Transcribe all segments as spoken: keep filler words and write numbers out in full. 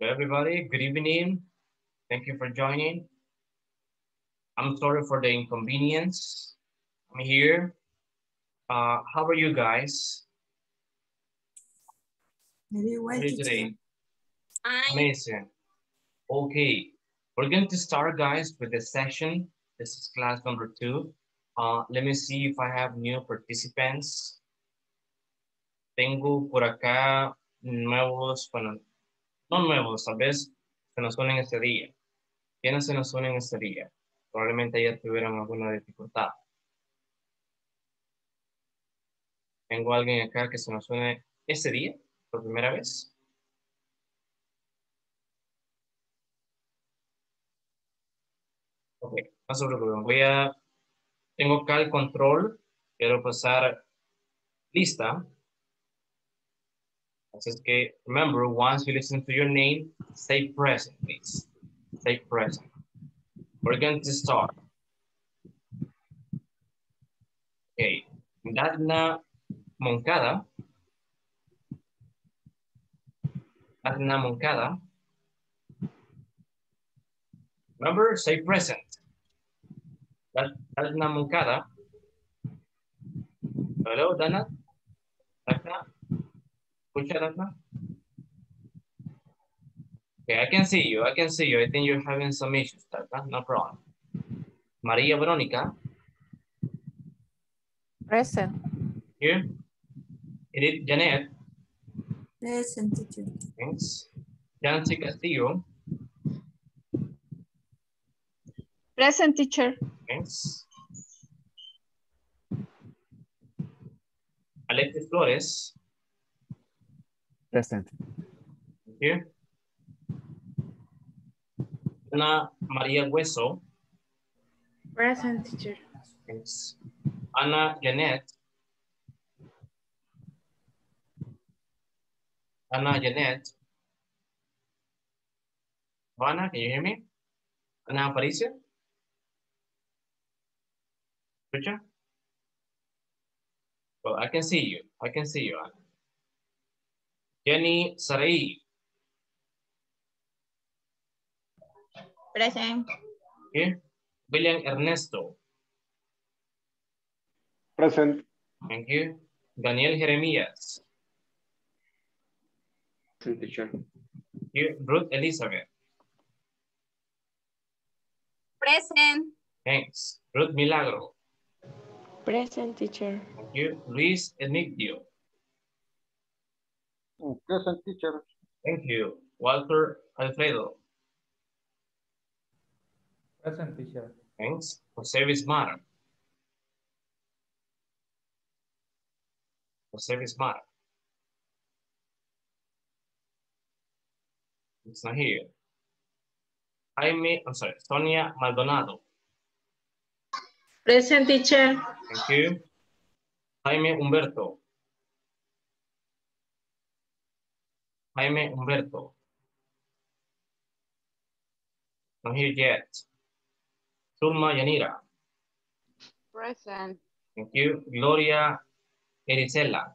Hello everybody, good evening. Thank you for joining. I'm sorry for the inconvenience. I'm here. Uh, how are you guys? Maybe wait today. today? Amazing. Okay, we're going to start, guys, with the session. This is class number two. Uh, let me see if I have new participants. Tengo por acá nuevos, bueno, no nuevos, tal vez se nos unen este día. ¿Quiénes se nos unen este día? Probablemente ya tuvieron alguna dificultad. Tengo alguien acá que se nos une este día por primera vez. Ok, no se preocupen. Voy a, tengo acá el control. Quiero pasar lista. Así que, remember, once you listen to your name, stay present, please. Stay present. We're going to start. Okay. Dadna Moncada. Dadna Moncada. Remember, stay present. Dadna Moncada. Hello, Dana. Dana. Okay, I can see you, I can see you. I think you're having some issues, no problem. Maria Veronica. Present. Here. Edith Janet. Present, teacher. Thanks. Nancy Castillo. Present, teacher. Thanks. Alexis Flores. Present. Here. Ana Maria Hueso. Present, teacher. Thanks. Ana Janet. Ana Janet. Vana, can you hear me? Ana Aparicio. Richard? Well, I can see you. I can see you, Ana. Jenny Sarai. Present. Here. William Ernesto. Present. Thank you. Daniel Jeremias. Present, teacher. Here. Ruth Elizabeth. Present. Thanks. Ruth Milagro. Present, teacher. Thank you. Luis Enigdio. Present, teacher. Thank you. Walter Alfredo. Present, teacher. Thanks. Jose Bismar. Jose Bismar. It's not here. Jaime, I'm sorry, Sonia Maldonado. Present, teacher. Thank you. Jaime Humberto. Jaime Humberto. Not here yet. Zulma Yanira. Present. Thank you. Gloria Ericela.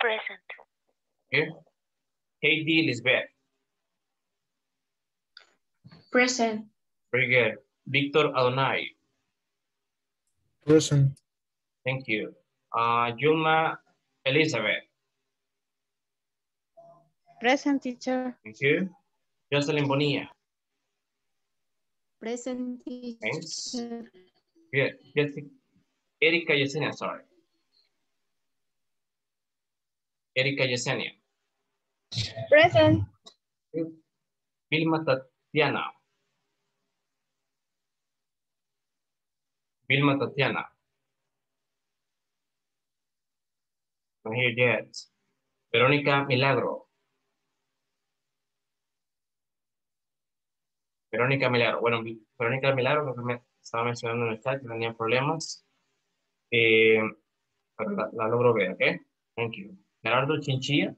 Present. Here. Katie Lisbeth. Present. Very good. Victor Adonai. Present. Thank you. Uh, Yulma Elizabeth. Present, teacher. Thank you. Jocelyn Bonilla. Present, teacher. Thanks. Good. Erika Yesenia, sorry. Erika Yesenia. Present. Vilma Tatiana. Vilma Tatiana. I'm here yet. Veronica Milagro. Verónica Milagro. Bueno, Verónica Milagro, que me estaba mencionando en el chat, que tenía problemas. Eh, pero la, la logro ver, ¿ok? Thank you. Gerardo Chinchilla.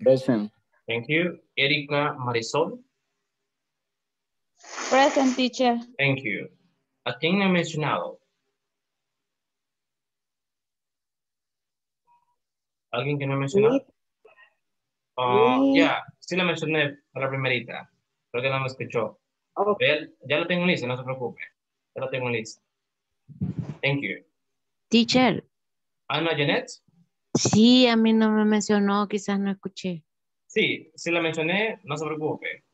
Present. Thank you. Erika Marisol. Present, teacher. Thank you. ¿A quién me he mencionado? ¿Alguien que no he mencionado? Uh, sí. Ya, sí la mencioné a la primerita. Creo que no me escuchó. Okay. Ya lo tengo listo, no se preocupe. Ya lo tengo listo. Thank you. Teacher. ¿Ana Janet? Sí, a mí no me mencionó, quizás no escuché. Sí, sí la mencioné, no se preocupe.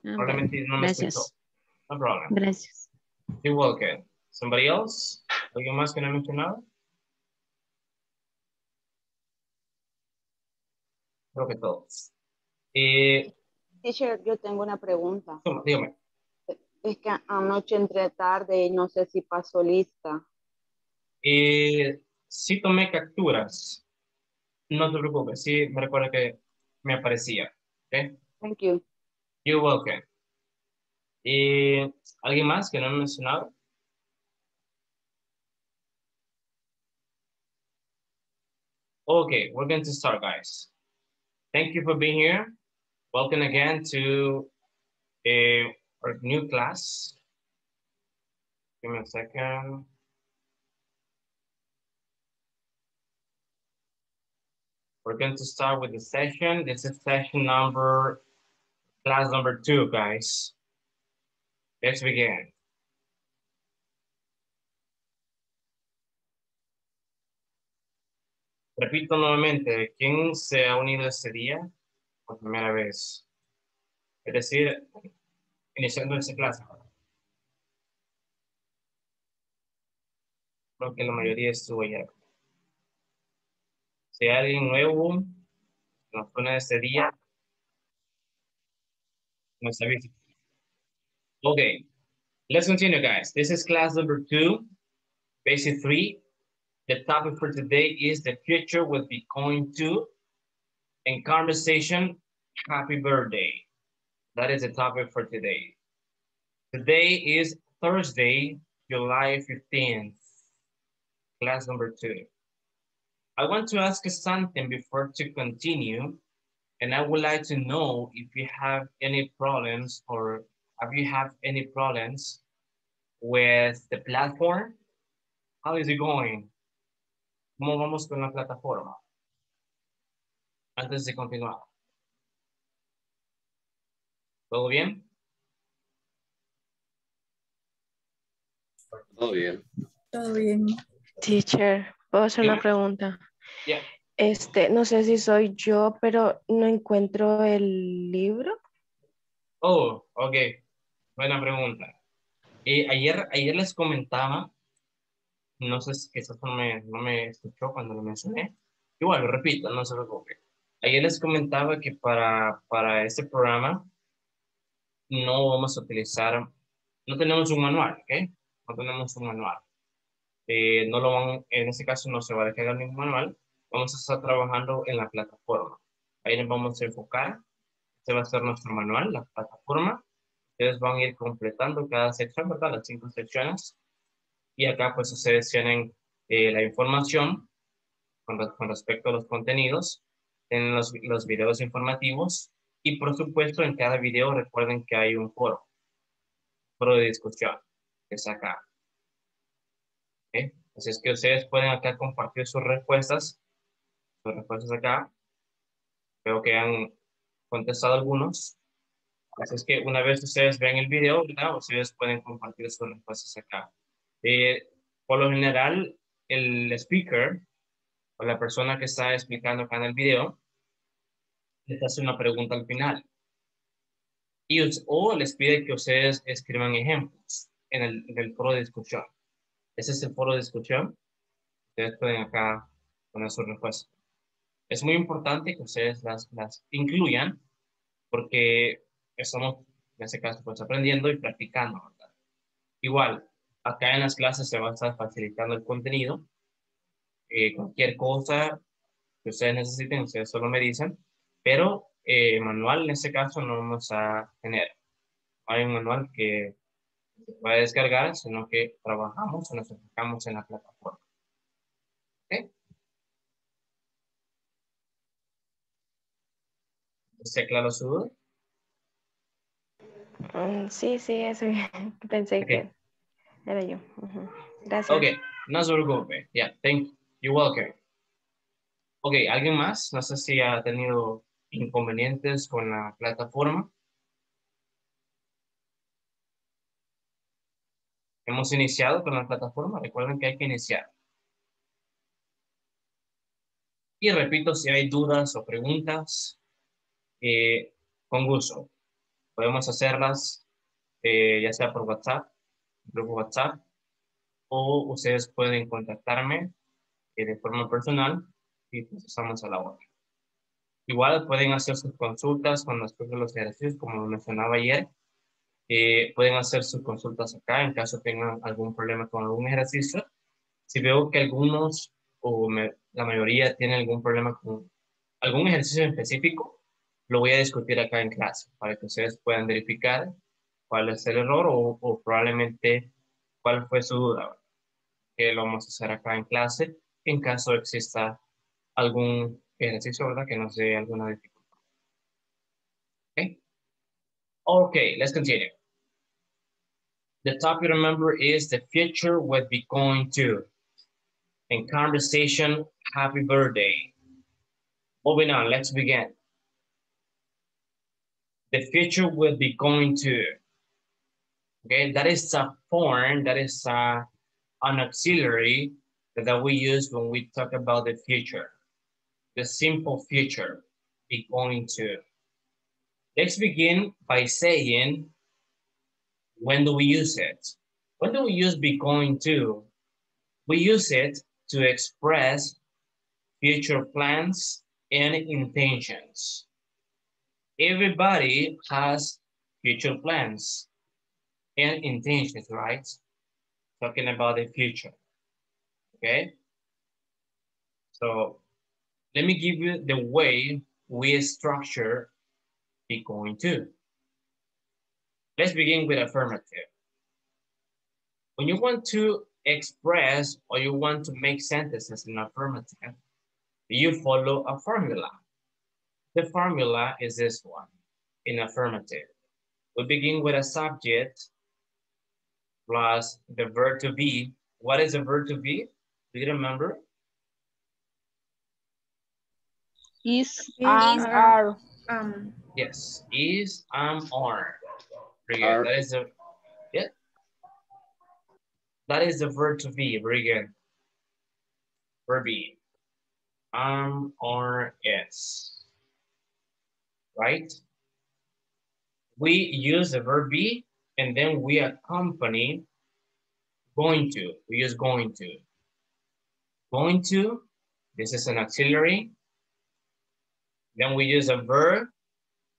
Okay. Probablemente no me Gracias. escuchó. No problem. Gracias. You're welcome. Somebody else? ¿Alguien más que no ha mencionado? Creo que todos. Eh, Teacher, yo tengo una pregunta. Dígame. Es que anoche entré tarde y no sé si pasó lista. Eh, sí tomé capturas. No te preocupes. Sí me recuerdo que me aparecía. Okay. Thank you. You're welcome. Eh, ¿Alguien más que no han mencionado? Okay, we're going to start, guys. Thank you for being here. Welcome again to uh, our new class. Give me a second. We're going to start with the session. This is session number, class number two, guys. Let's begin. Repito nuevamente, ¿quién se ha unido este día por primera vez? Es decir, iniciando esta clase. Creo que la mayoría estuvo ya. Si hay alguien nuevo nos pone este día, nos avisa. Okay, let's continue, guys. This is class number two, basic three. The topic for today is the future with Bitcoin two and conversation, happy birthday. That is the topic for today. Today is Thursday, July fifteenth, class number two. I want to ask you something before to continue, and I would like to know if you have any problems or have you have any problems with the platform? How is it going? ¿Cómo vamos con la plataforma? Antes de continuar. ¿Todo bien? Todo bien. Todo bien. Teacher, ¿puedo hacer una pregunta? Yeah. Este, no sé si soy yo, pero no encuentro el libro. Oh, ok. Buena pregunta. Eh, ayer, ayer les comentaba. No sé si quizás no me, no me escuchó cuando lo mencioné. Igual, lo repito, no se preocupe. Ayer les comentaba que para, para este programa no vamos a utilizar, no tenemos un manual, ¿ok? No tenemos un manual. Eh, no lo van, en este caso no se va a descargar ningún manual. Vamos a estar trabajando en la plataforma. Ahí nos vamos a enfocar. Este va a ser nuestro manual, la plataforma. Ustedes van a ir completando cada sección, ¿verdad? Las cinco secciones. Y acá pues se seleccionen eh, la información con, con respecto a los contenidos, en los, los videos informativos y por supuesto en cada video recuerden que hay un foro, foro de discusión, que es acá. ¿Okay? Así es que ustedes pueden acá compartir sus respuestas, sus respuestas acá. Creo que han contestado algunos. Así es que una vez ustedes vean el video, ¿verdad? Ustedes pueden compartir sus respuestas acá. Eh, por lo general, el speaker o la persona que está explicando acá en el video les hace una pregunta al final. Y, o les pide que ustedes escriban ejemplos en el, en el foro de discusión. Ese es el foro de discusión. Ustedes pueden acá poner su respuesta. Es muy importante que ustedes las, las incluyan porque estamos, en este caso, pues, aprendiendo y practicando, ¿verdad? Igual. Acá en las clases se va a estar facilitando el contenido. Eh, cualquier cosa que ustedes necesiten, ustedes solo me dicen. Pero eh, manual en este caso no vamos a tener. No hay un manual que se pueda descargar, sino que trabajamos o nos enfocamos en la plataforma. ¿Okay? ¿Está claro su duda? Um, sí, sí, eso pensé okay. que... There you. Mm-hmm. Gracias. Okay, no se preocupe. Yeah, thank you. You're welcome. Okay, ¿alguien más? No sé si ha tenido inconvenientes con la plataforma. Hemos iniciado con la plataforma. Recuerden que hay que iniciar. Y repito, si hay dudas o preguntas, eh, con gusto. Podemos hacerlas eh, ya sea por WhatsApp, grupo WhatsApp, o ustedes pueden contactarme eh, de forma personal y pues estamos a la hora. Igual pueden hacer sus consultas con respecto a los ejercicios, como lo mencionaba ayer. Eh, pueden hacer sus consultas acá en caso tengan algún problema con algún ejercicio. Si veo que algunos o me, la mayoría tienen algún problema con algún ejercicio en específico, lo voy a discutir acá en clase para que ustedes puedan verificar cuál es el error o, o probablemente cuál fue su duda, que lo vamos a hacer acá en clase en caso exista algún ejercicio, ¿verdad?, que nos dé alguna dificultad. Okay. Okay, let's continue. The topic, remember, is the future with be going to. In conversation, happy birthday. Moving on, let's begin. The future will be going to. Okay, that is a form, that is a, an auxiliary that we use when we talk about the future. The simple future, be going to. Let's begin by saying, when do we use it? When do we use be going to? We use it to express future plans and intentions. Everybody has future plans and intentions, right? Talking about the future, okay? So let me give you the way we structure be going to. Let's begin with affirmative. When you want to express or you want to make sentences in affirmative, you follow a formula. The formula is this one in affirmative. We begin with a subject plus the verb to be. What is the verb to be? Do you remember? Is, am, um, are. Um. Yes, is, am, are. Brigham, that is the yeah. That is the verb to be, Brigham. Verb be, am, are, is. Right? We use the verb be, and then we accompany going to. We use going to. Going to. This is an auxiliary. Then we use a verb.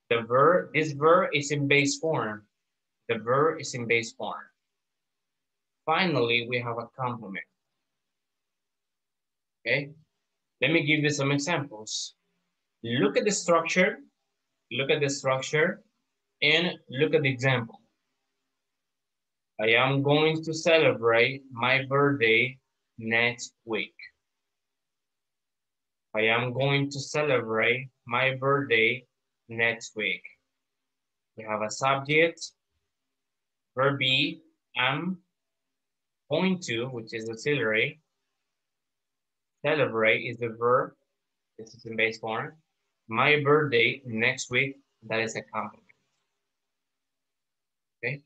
The verb, this verb is in base form. The verb is in base form. Finally, we have a complement. Okay, let me give you some examples. Look at the structure, look at the structure, and look at the example. I am going to celebrate my birthday next week. I am going to celebrate my birthday next week. We have a subject, verb be, am, going to, which is auxiliary. Celebrate is the verb. This is in base form. My birthday next week, that is a compliment. Okay.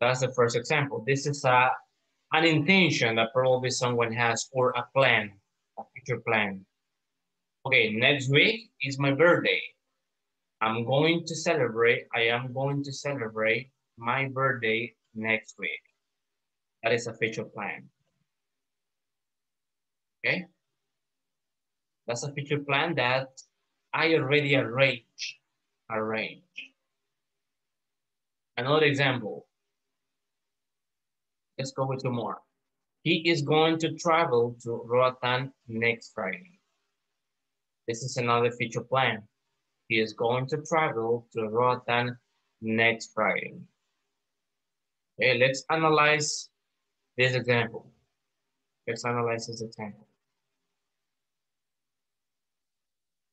That's the first example. This is a, an intention that probably someone has, or a plan, a future plan. Okay, next week is my birthday. I'm going to celebrate, I am going to celebrate my birthday next week. That is a future plan. Okay? That's a future plan that I already arranged. Arrange. Another example. Let's go with two more. He is going to travel to Roatan next Friday. This is another future plan. He is going to travel to Roatan next Friday. Okay, let's analyze this example. Let's analyze this example.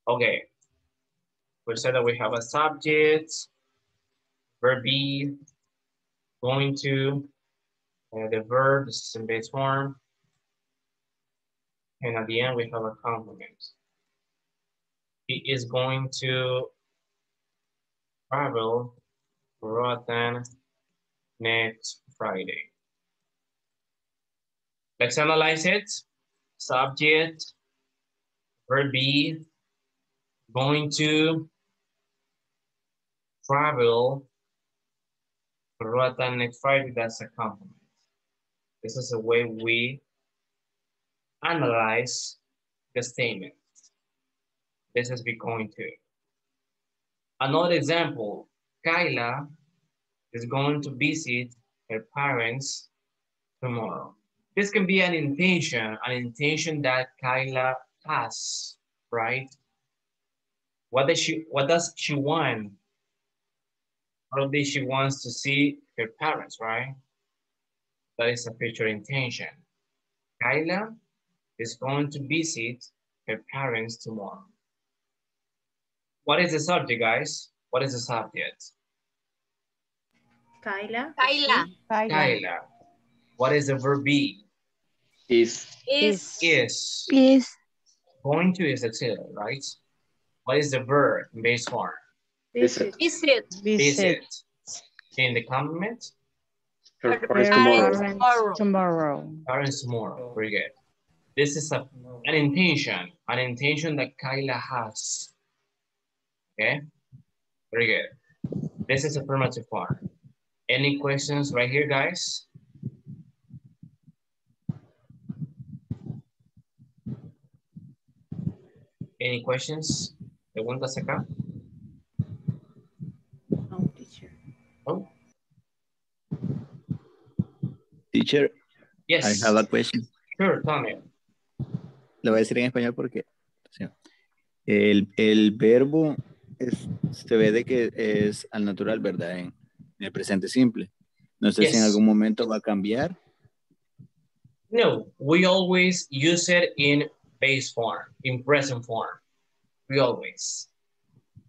Okay, we said that we have a subject, verb be, going to, uh, the verb, this is in base form, and at the end we have a complement. He is going to travel Roatan next Friday. Let's analyze it. Subject, verb be, going to, travel Roatan next Friday, that's a compliment. This is the way we analyze the statement. This is be going to. Another example, Kayla is going to visit her parents tomorrow. This can be an intention, an intention that Kayla has, right? What does she, what does she want? Probably she wants to see her parents, right? That is a future intention. Kayla is going to visit her parents tomorrow. What is the subject, guys? What is the subject? Kayla. Kayla. Kayla. Kayla. What is the verb be? Is. Is. Is. Is. Going to is auxiliary, right? What is the verb in base form? Visit. Visit. Visit. In the complement? Parents tomorrow. Tomorrow. Parents tomorrow. Very good. This is a, an intention, an intention that Kayla has. Okay? Very good. This is affirmative form. Any questions right here, guys? Any questions? Preguntas acá? No, teacher. Oh. Teacher. Yes. I have a question. Sure, tell me. Lo voy a decir en español porque el, el verbo es, se ve de que es al natural, ¿verdad? En, en el presente simple. No sé yes. si en algún momento va a cambiar. No, we always use it in base form, in present form. We always.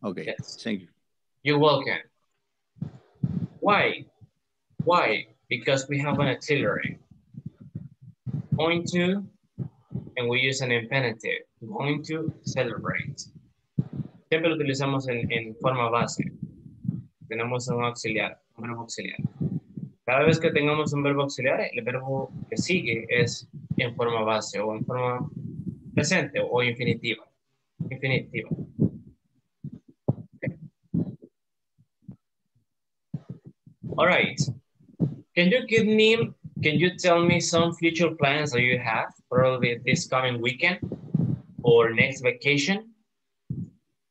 Okay, yes. Thank you. You're welcome. Why? Why? Because we have an auxiliary. Going to, and we use an imperative. Going to celebrate. Siempre lo utilizamos en, en forma base. Tenemos un auxiliar, un verbo auxiliar. Cada vez que tengamos un verbo auxiliar, el verbo que sigue es en forma base o en forma presente o infinitiva. Infinitiva. Okay. All right. Can you give me, can you tell me some future plans that you have, probably this coming weekend or next vacation?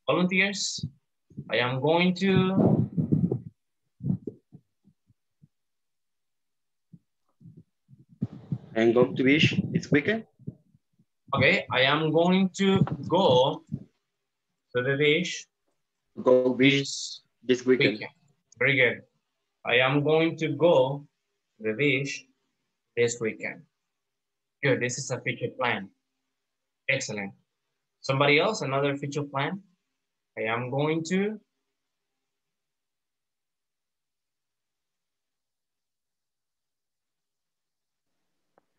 Volunteers, I am going to. I'm going to beach this weekend. Okay, I am going to go to the beach. Go beach this weekend. weekend. Very good. I am going to go to the beach this weekend. Good, this is a future plan. Excellent. Somebody else, another future plan? I am going to.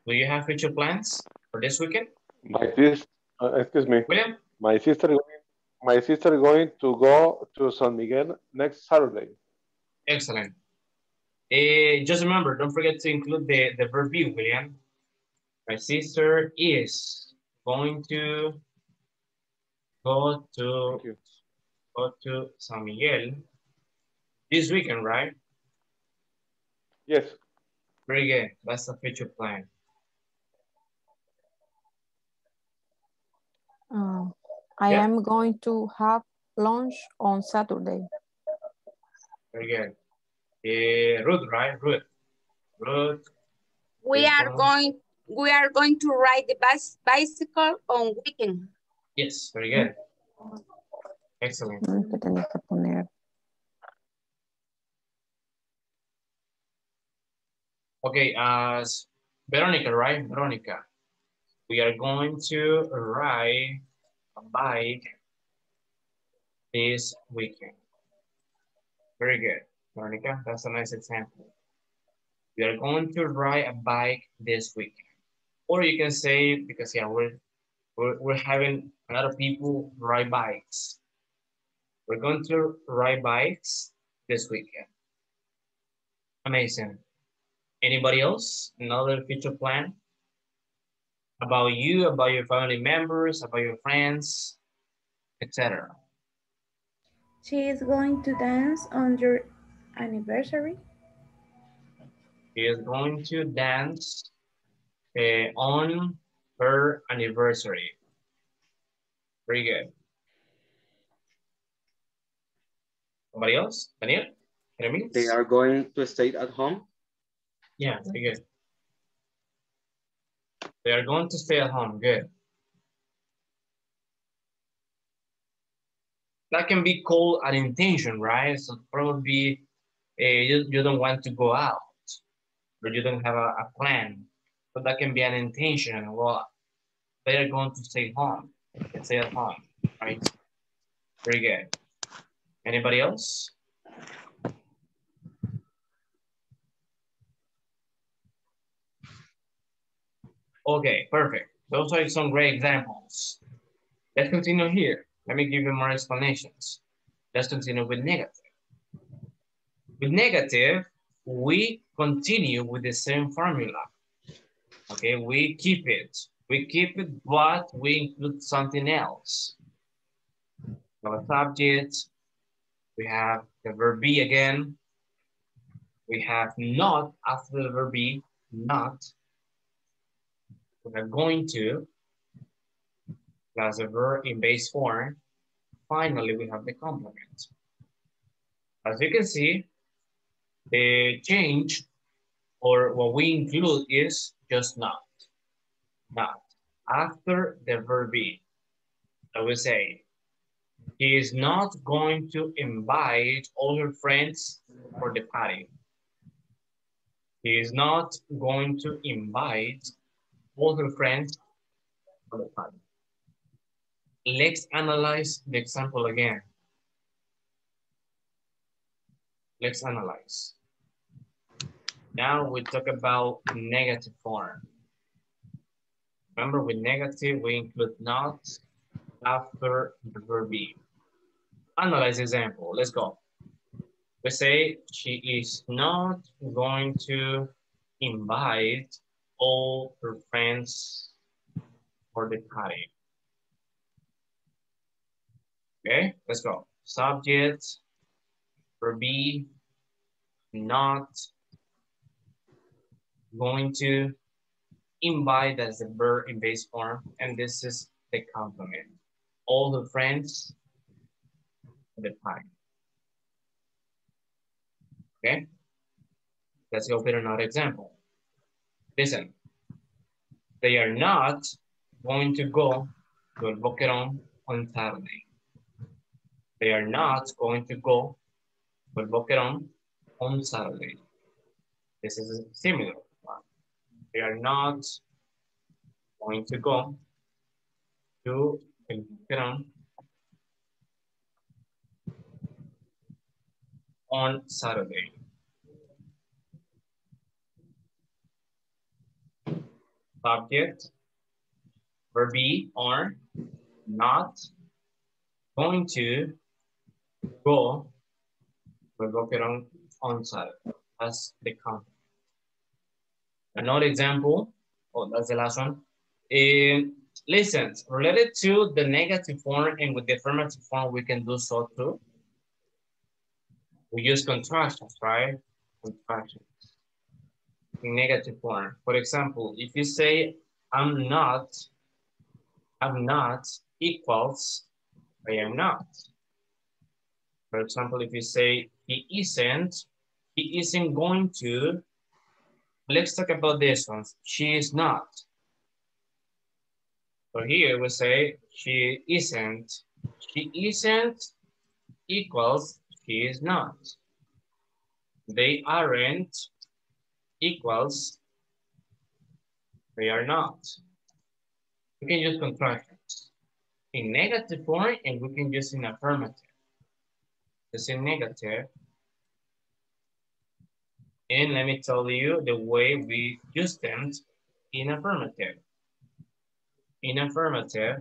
Do you have future plans for this weekend? My sister, uh, excuse me. William? My sister, my sister going to go to San Miguel next Saturday. Excellent. Uh, just remember, don't forget to include the, the verb be, William. My sister is going to go to go to San Miguel this weekend, right? Yes. Very good. That's the future plan. Um, I yeah. am going to have lunch on Saturday. Very good. Uh, Ruth, right? Ruth. Ruth. We are lunch. going. We are going to ride the bus, bicycle on weekend. Yes. Very good. Excellent. Okay, as Veronica, right? Veronica, we are going to ride a bike this weekend. Very good, Veronica. That's a nice example. We are going to ride a bike this weekend. Or you can say, because yeah, we're We're, we're having a lot of people ride bikes. We're going to ride bikes this weekend. Amazing. Anybody else? Another future plan? About you, about your family members, about your friends, et cetera. She is going to dance on your anniversary. She is going to dance uh, on her anniversary. Very good. Somebody else? Daniel? Jeremy? They are going to stay at home. Yeah, very good. They are going to stay at home, good. That can be called an intention, right? So probably uh, you, you don't want to go out, or you don't have a, a plan, but that can be an intention. Well, they are going to stay home, stay at home, right? Very good. Anybody else? Okay, perfect. Those are some great examples. Let's continue here. Let me give you more explanations. Let's continue with negative. With negative, we continue with the same formula. Okay, we keep it. We keep it, but we include something else. Our subject, we have the verb be again. We have not after the verb be, not. We are going to, plus a verb in base form. Finally, we have the complement. As you can see, the change or what we include is just not. Not after the verb be. I will say, he is not going to invite all her friends for the party. He is not going to invite all her friends for the party. Let's analyze the example again. Let's analyze. Now we talk about negative form. Remember, with negative, we include not after the verb be. Analyze example. Let's go. We say she is not going to invite all her friends for the party. Okay, let's go. Subject, verb be, not, going to, invite, that's the verb in base form, and this is the complement. All the friends for the party. Okay, let's go with another example. Listen, they are not going to go to El Boquerón on Saturday. They are not going to go to El Boquerón on Saturday. This is a similar one. They are not going to go to El Boquerón on Saturday. Subject, verb be or not going to go to El Boquerón on Saturday. That's the complement. Another example, oh, that's the last one. Uh, listen, related to the negative form and with the affirmative form, we can do so too. We use contractions, right? Contractions. Negative form. For example, if you say I'm not, I'm not equals I am not. For example, if you say he isn't, he isn't going to. Let's talk about this one. She is not. So here we say she isn't. She isn't equals she is not. They aren't equals, they are not. We can use contractions in negative form and we can use in affirmative. Just in negative. And let me tell you the way we use them in affirmative. in affirmative,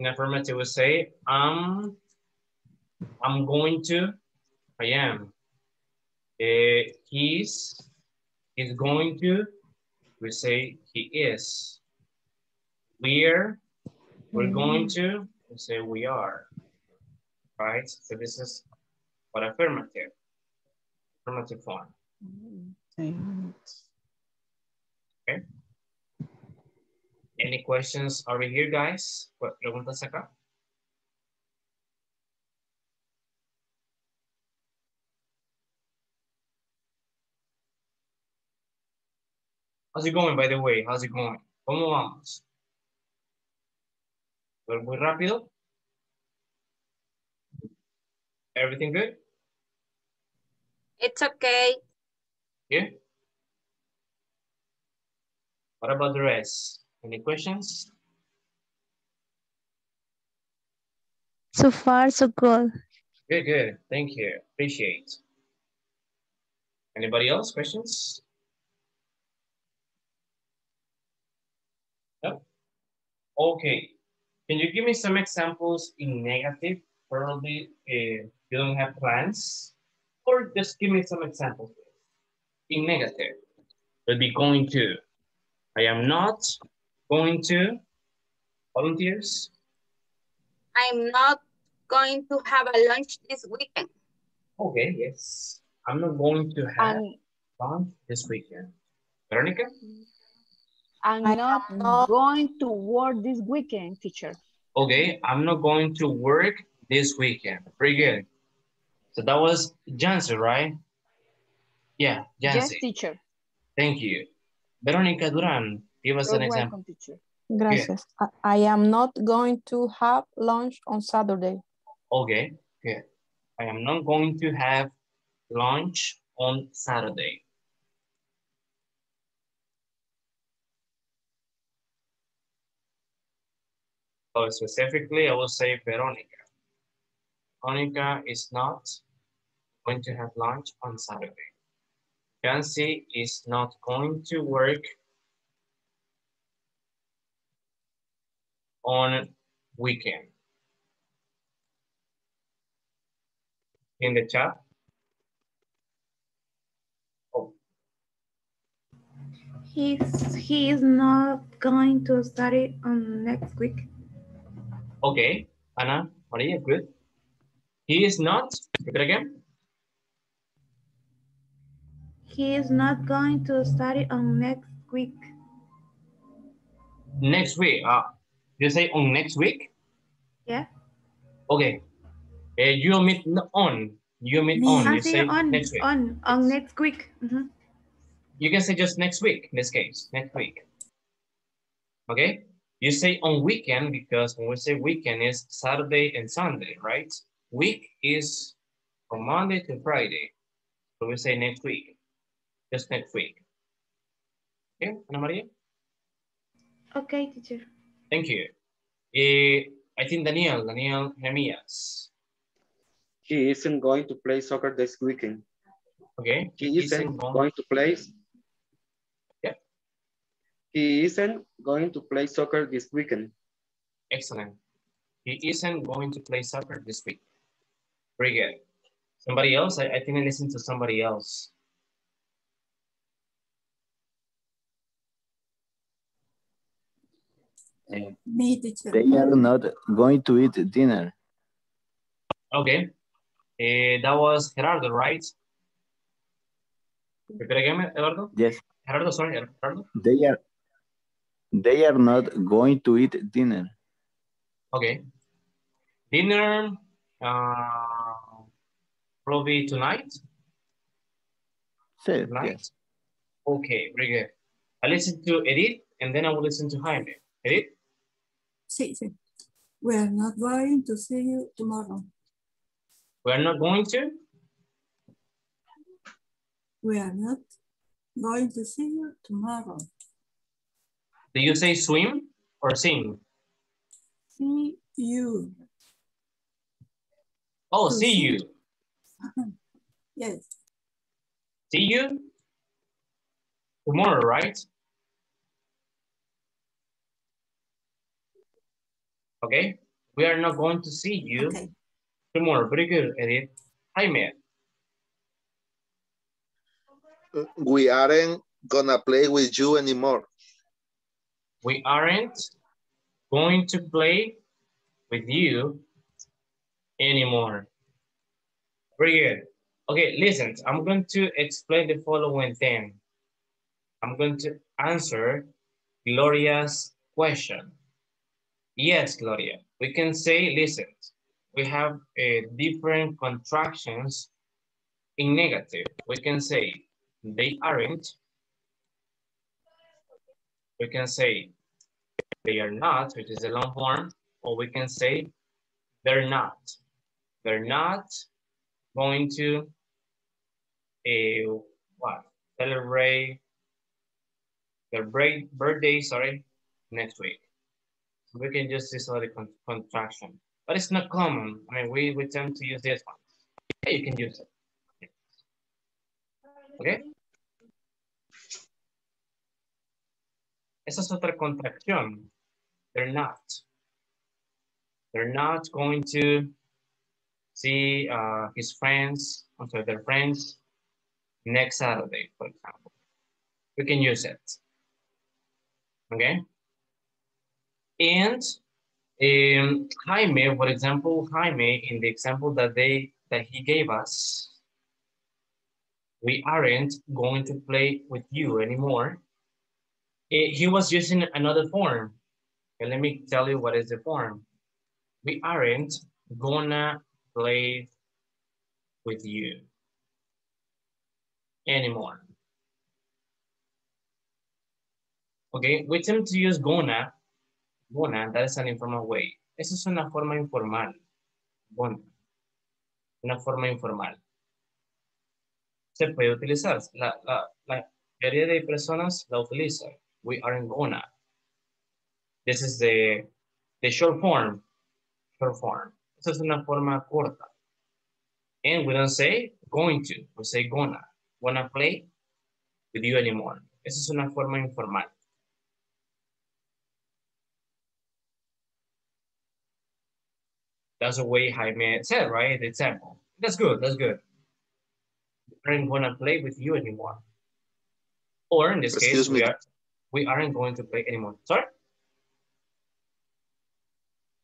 in affirmative we say, um, I'm going to, I am, uh, he's, he's going to, we say he is, we're, we're going to, we say we are, right? So this is what affirmative, affirmative form. Okay. Any questions over here, guys? Preguntas acá. How's it going, by the way? How's it going? ¿Cómo vamos? ¿Voy muy rápido? Everything good? It's okay. Yeah? What about the rest? Any questions? So far, so good. Good, good. Thank you. Appreciate. Anybody else? Questions? No? Okay. Can you give me some examples in negative? Probably uh, you don't have plans. Or just give me some examples. In negative, we'll be going to. I am not going to. Volunteers? I'm not going to have a lunch this weekend. Okay, yes. I'm not going to have um, lunch this weekend. Veronica? I'm not, I'm not going to work this weekend, teacher. Okay, I'm not going to work this weekend. Pretty good. So that was Jancy, right? Yeah, Jancy. Yes, teacher. Thank you. Veronica Duran, give us You're an welcome, example. Teacher. Gracias. Good. I am not going to have lunch on Saturday. Okay, good. I am not going to have lunch on Saturday. So specifically, I will say Veronica. Veronica is not going to have lunch on Saturday. Jancy is not going to work on weekend. In the chat. Oh. He's, he is not going to study on next week. Okay, Anna, Maria, good. He is not, repeat again. He is not going to study on next week. Next week, uh, you say on next week? Yeah. Okay, uh, you omit on, you omit on, I'm you say on, next week. On, on next week. Mm-hmm. You can say just next week in this case, next week. Okay, you say on weekend because when we say weekend is Saturday and Sunday, right? Week is from Monday to Friday. So we say next week, just next week. Okay, Ana Maria? Okay, teacher. Thank you. Uh, I think Daniel, Daniel Hemias. He isn't going to play soccer this weekend. Okay. He isn't, isn't going, going to play. Yeah. He isn't going to play soccer this weekend. Excellent. He isn't going to play soccer this week. Very good. Somebody else? I, I think I listened to somebody else. Uh, they are not going to eat dinner. Okay. Uh, that was Gerardo, right? Repeat again, Eduardo? Yes. Gerardo, sorry, Gerardo. They are, they are not going to eat dinner. Okay. Dinner... Uh, Probably tonight? Sure, tonight? Yes. Okay, very good. I listen to Edith and then I will listen to Jaime. Edith? Sí, sí. We are not going to see you tomorrow. We are not going to? We are not going to see you tomorrow. Do you say swim or sing? See you. Oh, see you. Yes. See you? tomorrow, right? Okay, we are not going to see you okay. tomorrow. Very good, Edith. Hi, man. We aren't gonna play with you anymore. We aren't going to play with you anymore. Very good. Okay, listen, I'm going to explain the following thing. I'm going to answer Gloria's question. Yes, Gloria, we can say, listen, we have uh, different contractions in negative. We can say, they aren't. We can say, they are not, which is a long form, or we can say, they're not. They're not going to a, what, celebrate their birthday, sorry, next week. We can just use other con contraction, but it's not common. I mean, we, we tend to use this one. Yeah, you can use it. Okay. Esa es otra contracción. They're not. They're not going to see uh, his friends, I'm sorry, their friends next Saturday, for example. We can use it. Okay. And um, Jaime, for example, Jaime, in the example that they that he gave us, we aren't going to play with you anymore. It, he was using another form. And let me tell you what is the form. We aren't gonna play with you anymore. Okay, we tend to use gonna. Gonna, that is an informal way. Esa es una forma informal. Gonna. Una forma informal. Se puede utilizar. La, la, la mayoría de personas la utilizan. We aren't gonna. This is the, the short form. Short form. Esa es una forma corta. And we don't say going to. We say gonna. Gonna play with you anymore. Esa es una forma informal. That's the way Jaime said, right? The example. That's good, that's good. We aren't gonna play with you anymore. Or in this Excuse case, we, are, we aren't going to play anymore. Sorry?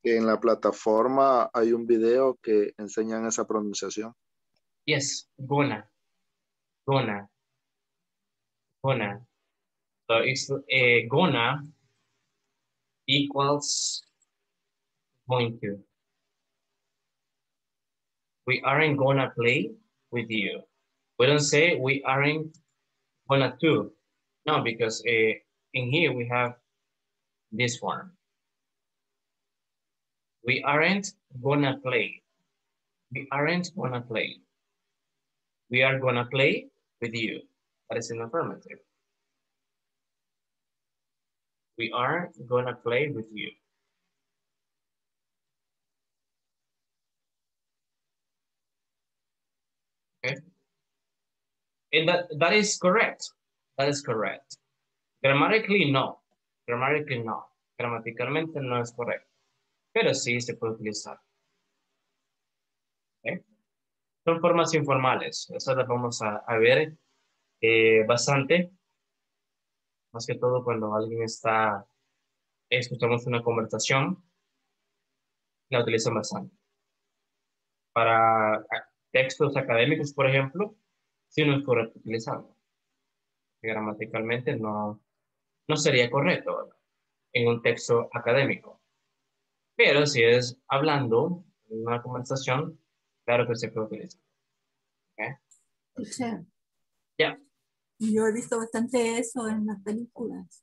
En la plataforma hay un video que enseñan esa pronunciación. Yes, gonna. Gonna. Gonna. So it's uh, gonna equals going to. We aren't gonna play with you. We don't say we aren't gonna to. No, because uh, in here we have this form. We aren't gonna play. We aren't gonna play. We are gonna play with you. That is an affirmative. We are gonna play with you. Okay. And that, that is correct. That is correct. Grammatically, no. Grammatically, no. Gramaticalmente no es correcto. Pero sí se puede utilizar. Okay. Son formas informales. Esas las vamos a, a ver eh, bastante. Más que todo cuando alguien está escuchamos una conversación, la utilizan bastante. Para textos académicos, por ejemplo, si no es correcto utilizarlo. Gramaticalmente no, no sería correcto, ¿verdad? En un texto académico. Pero si es hablando en una conversación, claro que se puede utilizar. ¿Okay? O sea, yeah. Yo he visto bastante eso en las películas.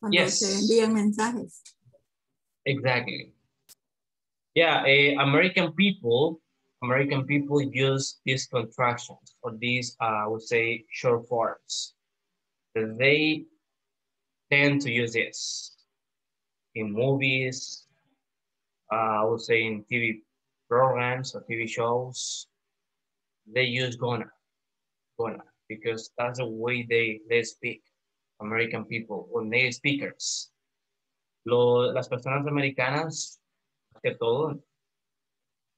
Cuando yes. se envían mensajes. Exactly. Yeah, uh, American people American people use these contractions or these, uh, I would say, short forms. They tend to use this in movies, uh, I would say in T V programs or T V shows. They use gonna, gonna, because that's the way they, they speak. American people, or native speakers. Lo, las personas americanas, que todo,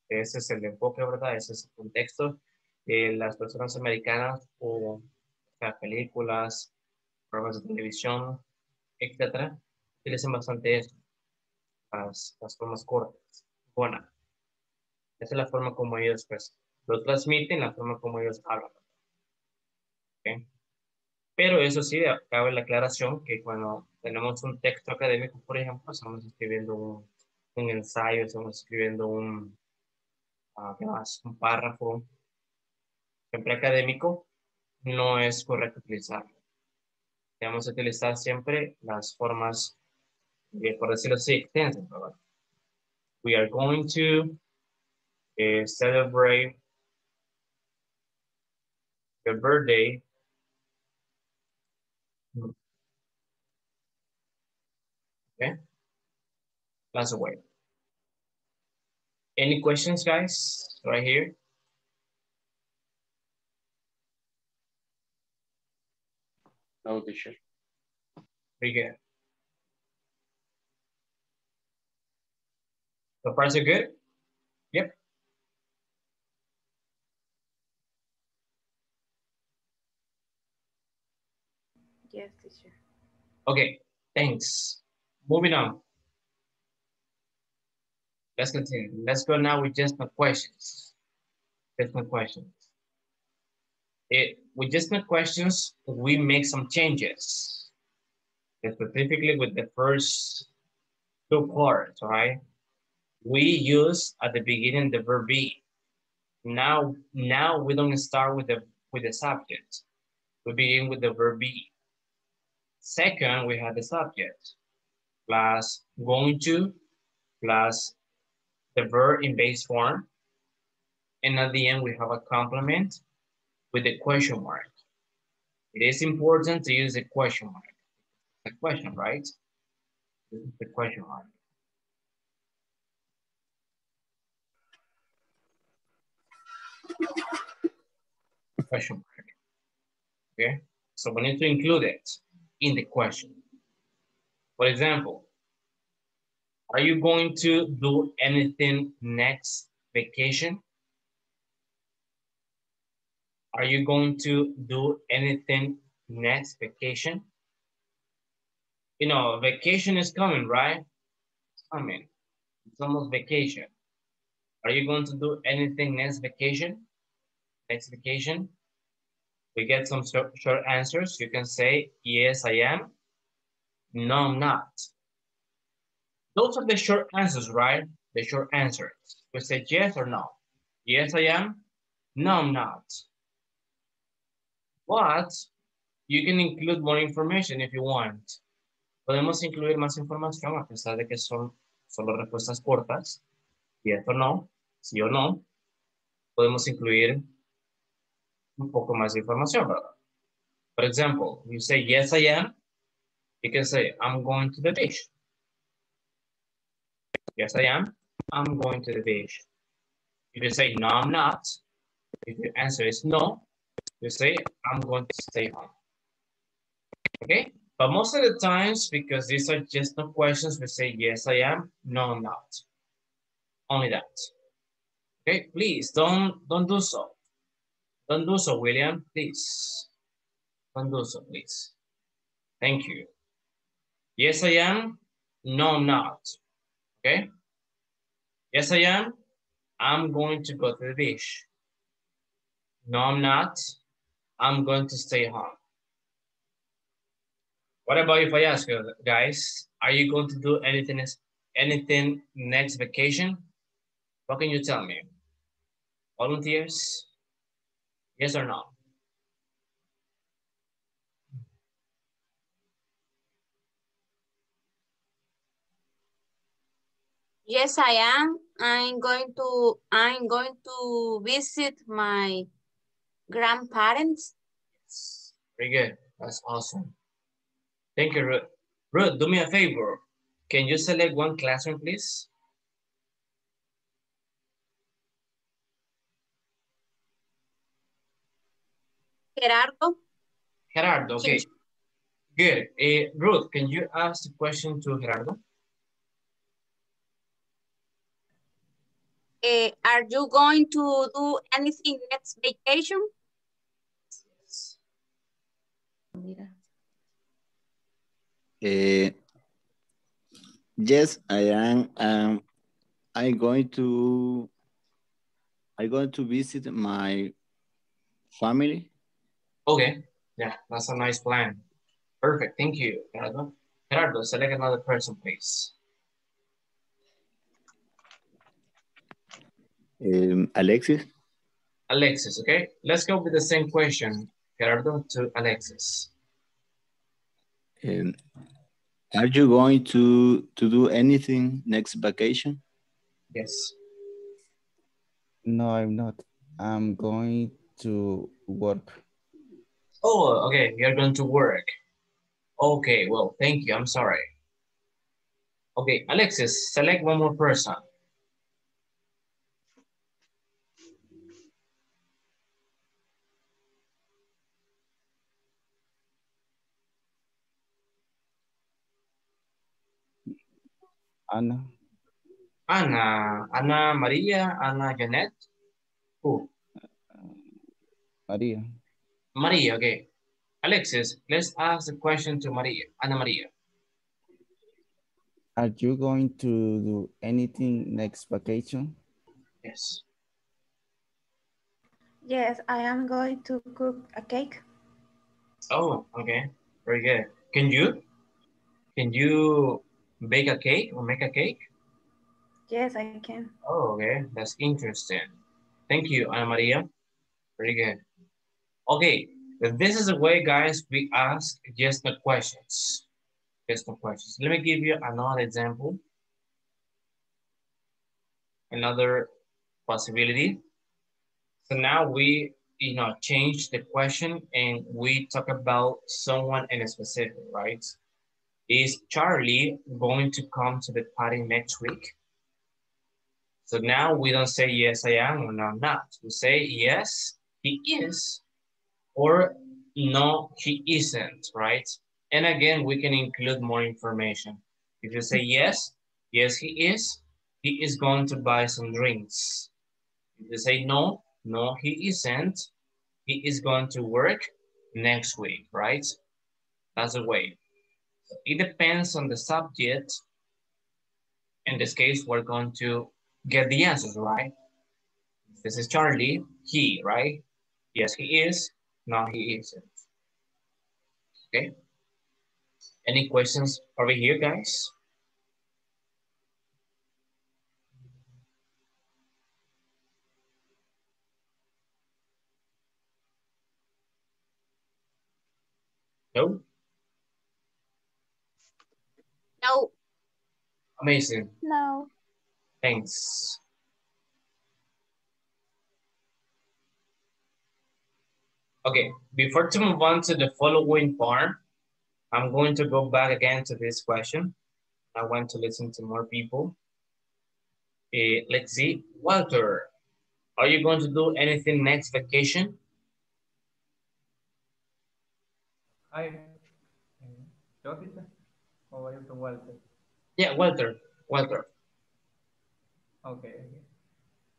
ese es el enfoque, ¿verdad? Ese es el contexto. Eh, las personas americanas, o las películas, programas de televisión, etcétera, utilizan bastante eso, las, las formas cortas. Bueno, esa es la forma como ellos pues, lo transmiten, la forma como ellos hablan. ¿Okay? Pero eso sí, cabe la aclaración que cuando tenemos un texto académico, por ejemplo, estamos escribiendo un, un ensayo, estamos escribiendo un, uh, ¿qué más? Un párrafo, siempre académico, no es correcto utilizarlo. Debemos utilizar siempre las formas, eh, por decirlo así, extensas. We are going to eh, celebrate the birthday. Okay. That's a way. Any questions, guys? Right here. No, teacher. Pretty good. So far, so good? Yep. Yes, teacher. Okay, thanks. Moving on. Let's continue. Let's go now with just my questions. Just my questions. It, with just my questions, we make some changes, specifically with the first two parts, all right? We use at the beginning the verb be. Now, now we don't start with the, with the subject. We begin with the verb be. Second, we have the subject, plus going to, plus the verb in base form. And at the end, we have a complement with the question mark. It is important to use the question mark. The question, right? The question mark. Question mark. Okay? So we need to include it in the question. For example, are you going to do anything next vacation? Are you going to do anything next vacation? You know, vacation is coming, right? It's coming. It's almost vacation. Are you going to do anything next vacation? Next vacation? We get some short, short answers. You can say, yes, I am. No, I'm not. Those are the short answers, right? The short answers. We say yes or no. Yes, I am. No, I'm not. But you can include more information if you want. Podemos incluir más información a pesar de que son solo respuestas cortas. Yes o no, sí o no. Podemos incluir un poco más de información, ¿verdad? For example, you say, yes, I am. You can say, I'm going to the beach. Yes, I am. I'm going to the beach. You can say, no, I'm not. If your answer is no, you say, I'm going to stay home. Okay? But most of the times, because these are just no questions, we say, yes, I am. No, I'm not. Only that. Okay? Please, don't, don't do so. Don't do so, William, please. Don't do so, please. Thank you. Yes, I am. No, I'm not. Okay? Yes, I am. I'm going to go to the beach. No, I'm not. I'm going to stay home. What about if I ask you guys, are you going to do anything, anything next vacation? What can you tell me? Volunteers? Yes or no? Yes, I am. I'm going to I'm going to visit my grandparents. Yes. Very good. That's awesome. Thank you, Ruth. Ruth, do me a favor. Can you select one classroom, please? Gerardo. Gerardo, okay. Yes. Good. Uh, Ruth, can you ask the question to Gerardo? Uh, are you going to do anything next vacation? Uh, yes, I am. Um, I'm going to. I'm going to visit my family. Okay. Yeah, that's a nice plan. Perfect. Thank you, Gerardo. Gerardo, select another person, please. Um, Alexis. Alexis, okay. Let's go with the same question, Gerardo, to Alexis. Um, are you going to, to do anything next vacation? Yes. No, I'm not. I'm going to work. Oh, okay. You're going to work. Okay, well, thank you. I'm sorry. Okay, Alexis, select one more person. Ana. Ana. Ana Maria, Ana Janet. Who? Maria. Maria, okay. Alexis, let's ask the question to Maria, Ana Maria. Are you going to do anything next vacation? Yes. Yes, I am going to cook a cake. Oh, okay, very good. Can you? Can you bake a cake or make a cake? Yes, I can. Oh, okay, that's interesting. Thank you, Ana Maria. Very good. Okay. This is the way, guys, we ask yes, no questions. Yes, no questions. Let me give you another example. Another possibility. So now we, you know, change the question and we talk about someone in a specific, right? Is Charlie going to come to the party next week? So now we don't say, yes, I am, or no, I'm not. We say, yes, he is. Or no, he isn't, right? And again, we can include more information. If you say yes, yes, he is, he is going to buy some drinks. If you say no, no, he isn't, he is going to work next week, right? That's the way. It depends on the subject. In this case, we're going to get the answers, right? This is Charlie, he, right? Yes, he is. No, he isn't. Okay. Any questions over here, guys? No? No. Amazing. No. Thanks. Okay, before to move on to the following part, I'm going to go back again to this question. I want to listen to more people. Uh, let's see, Walter, are you going to do anything next vacation? Hi, Walter. Yeah, Walter, Walter. Okay.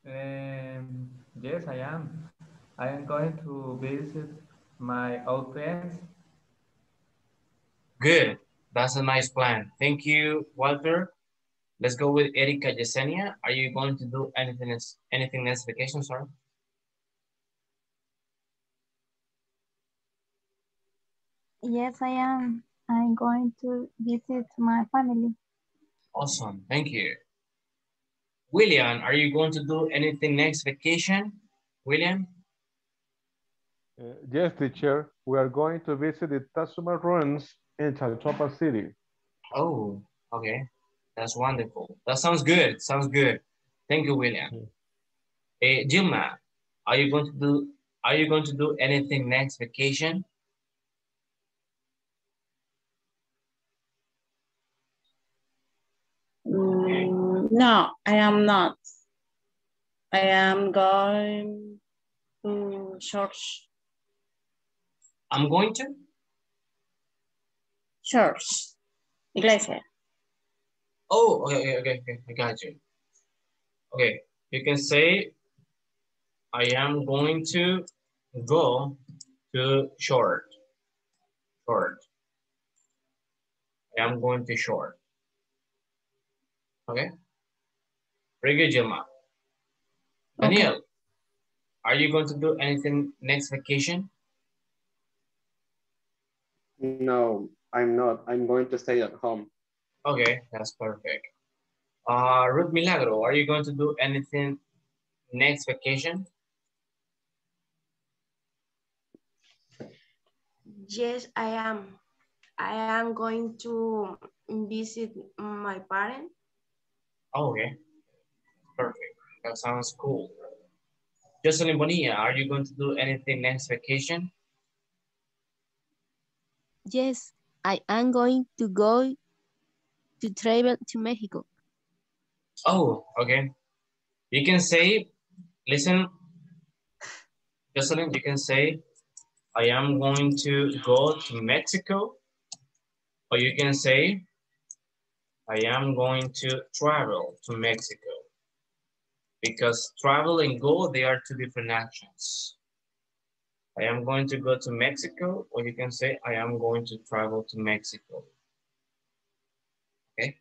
Um, yes, I am. I am going to visit my old friends. Good. That's a nice plan. Thank you, Walter. Let's go with Erika Yesenia. Are you going to do anything else, anything next vacation, sorry? Yes, I am. I'm going to visit my family. Awesome. Thank you. William, are you going to do anything next vacation? William? Uh, yes, teacher, we are going to visit the Tazumal ruins in Chalchuapa City. Oh, okay. That's wonderful. That sounds good. Sounds good. Thank you, William. Hey, Juma, are you going to do are you going to do anything next vacation? Mm, no, I am not. I am going to church. I'm going to? Church. Iglesia. Oh, okay, okay, okay, I got you. Okay, you can say, I am going to go to short. Short. I am going to short. Okay. Very good, Jilma. Okay. Daniel, are you going to do anything next vacation? No, I'm not. I'm going to stay at home. Okay, that's perfect. Uh, Ruth Milagro, are you going to do anything next vacation? Yes, I am. I am going to visit my parents. Oh, okay, perfect. That sounds cool. Jocelyn Bonilla, are you going to do anything next vacation? Yes, I am going to go to travel to Mexico. Oh, okay. You can say, listen, Jocelyn, you can say, I am going to go to Mexico. Or you can say, I am going to travel to Mexico. Because travel and go, they are two different actions. I am going to go to Mexico, or you can say, I am going to travel to Mexico. Okay.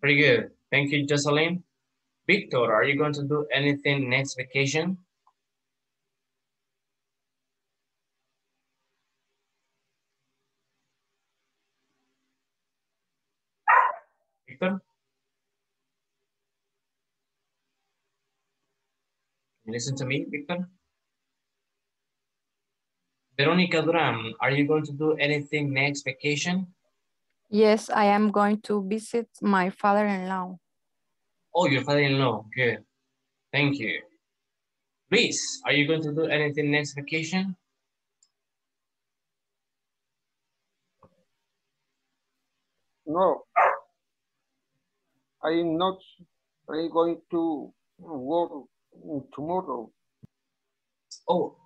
Pretty good. Thank you, Jocelyn. Victor, are you going to do anything next vacation? Victor? Listen to me, Victor. Veronica Duran, are you going to do anything next vacation? Yes, I am going to visit my father-in-law. Oh, your father-in-law, good. Thank you. Luis, are you going to do anything next vacation? No. I am not I'm going to work tomorrow. Oh,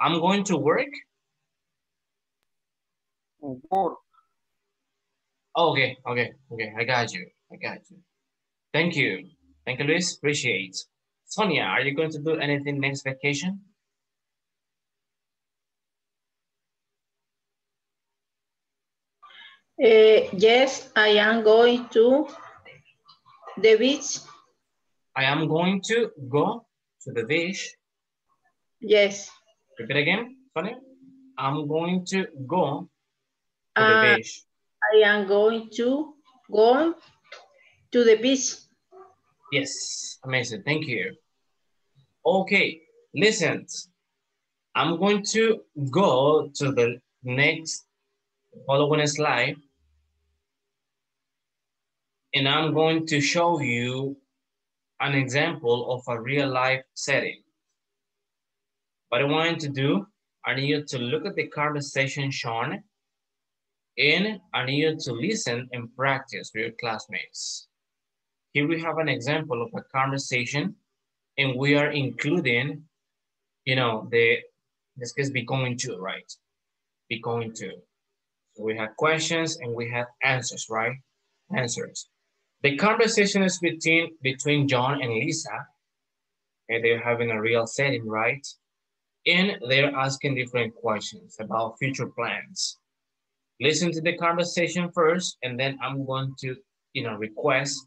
I'm going to work? Work. Oh, okay, okay, okay. I got you. I got you. Thank you. Thank you, Luis. Appreciate. Sonia, are you going to do anything next vacation? Uh, yes, I am going to the beach. I am going to go to the beach. Yes. Repeat again, Sonia. I'm going to go to uh, the beach. I am going to go to the beach. Yes, amazing, thank you. Okay, listen. I'm going to go to the next following slide. And I'm going to show you an example of a real life setting. What I want you to do, I need you to look at the conversation shown. And I need you to listen and practice with your classmates. Here we have an example of a conversation, and we are including, you know, the, in this case, be going to, right? Be going to. So we have questions and we have answers, right? Answers. The conversation is between, between John and Lisa, and they're having a real setting, right? And they're asking different questions about future plans. Listen to the conversation first, and then I'm going to, you know, request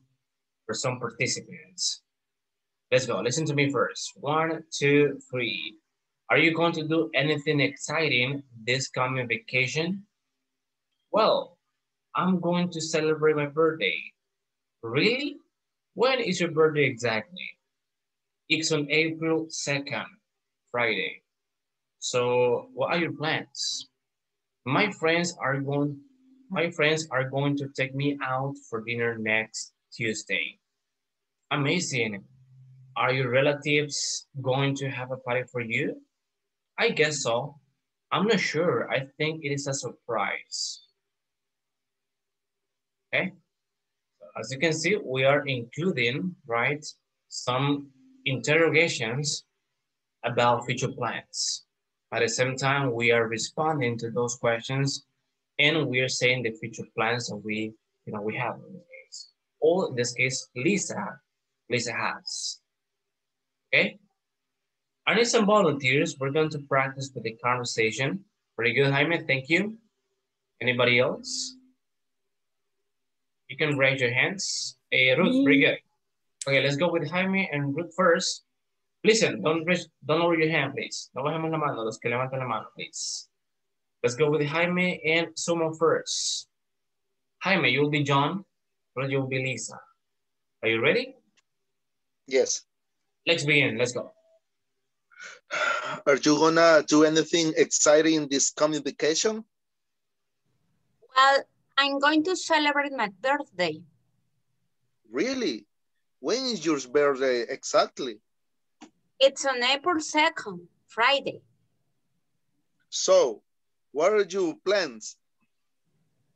for some participants. Let's go. Listen to me first. One, two, three. Are you going to do anything exciting this coming vacation? Well, I'm going to celebrate my birthday. Really? When is your birthday exactly? It's on April second, Friday. So, what are your plans? My friends are going, my friends are going to take me out for dinner next Tuesday. Amazing. Are your relatives going to have a party for you? I guess so. I'm not sure. I think it is a surprise. Okay. As you can see, we are including, right, some interrogations about future plans. At the same time, we are responding to those questions and we are saying the future plans that we, you know, we have in this case. Or in this case, Lisa, Lisa has, okay? I need some volunteers. We're going to practice with the conversation. Pretty good, Jaime, thank you. Anybody else? You can raise your hands. Hey, Ruth, pretty good. Okay, let's go with Jaime and Ruth first. Listen, don't raise, don't lower your hand, please. No bajemos la mano, los que levantan la mano, please. Let's go with Jaime and Sumo first. Jaime, you'll be John, Ruth, you'll be Lisa. Are you ready? Yes. Let's begin, let's go. Are you gonna do anything exciting this coming vacation? Well, I'm going to celebrate my birthday. Really? When is your birthday exactly? It's on April second, Friday. So, what are your plans?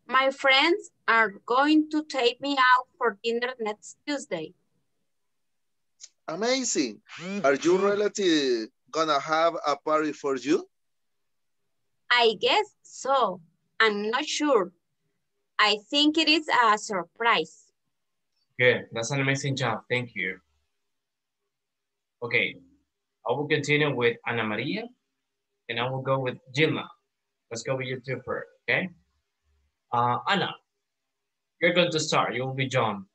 My friends are going to take me out for dinner next Tuesday. Amazing. Are your relatives gonna have a party for you? I guess so. I'm not sure. I think it is a surprise. Good. That's an amazing job. Thank you. Okay. I will continue with Ana Maria, and I will go with Gilma. Let's go with you two first, okay? Uh, Ana, you're going to start. You will be John.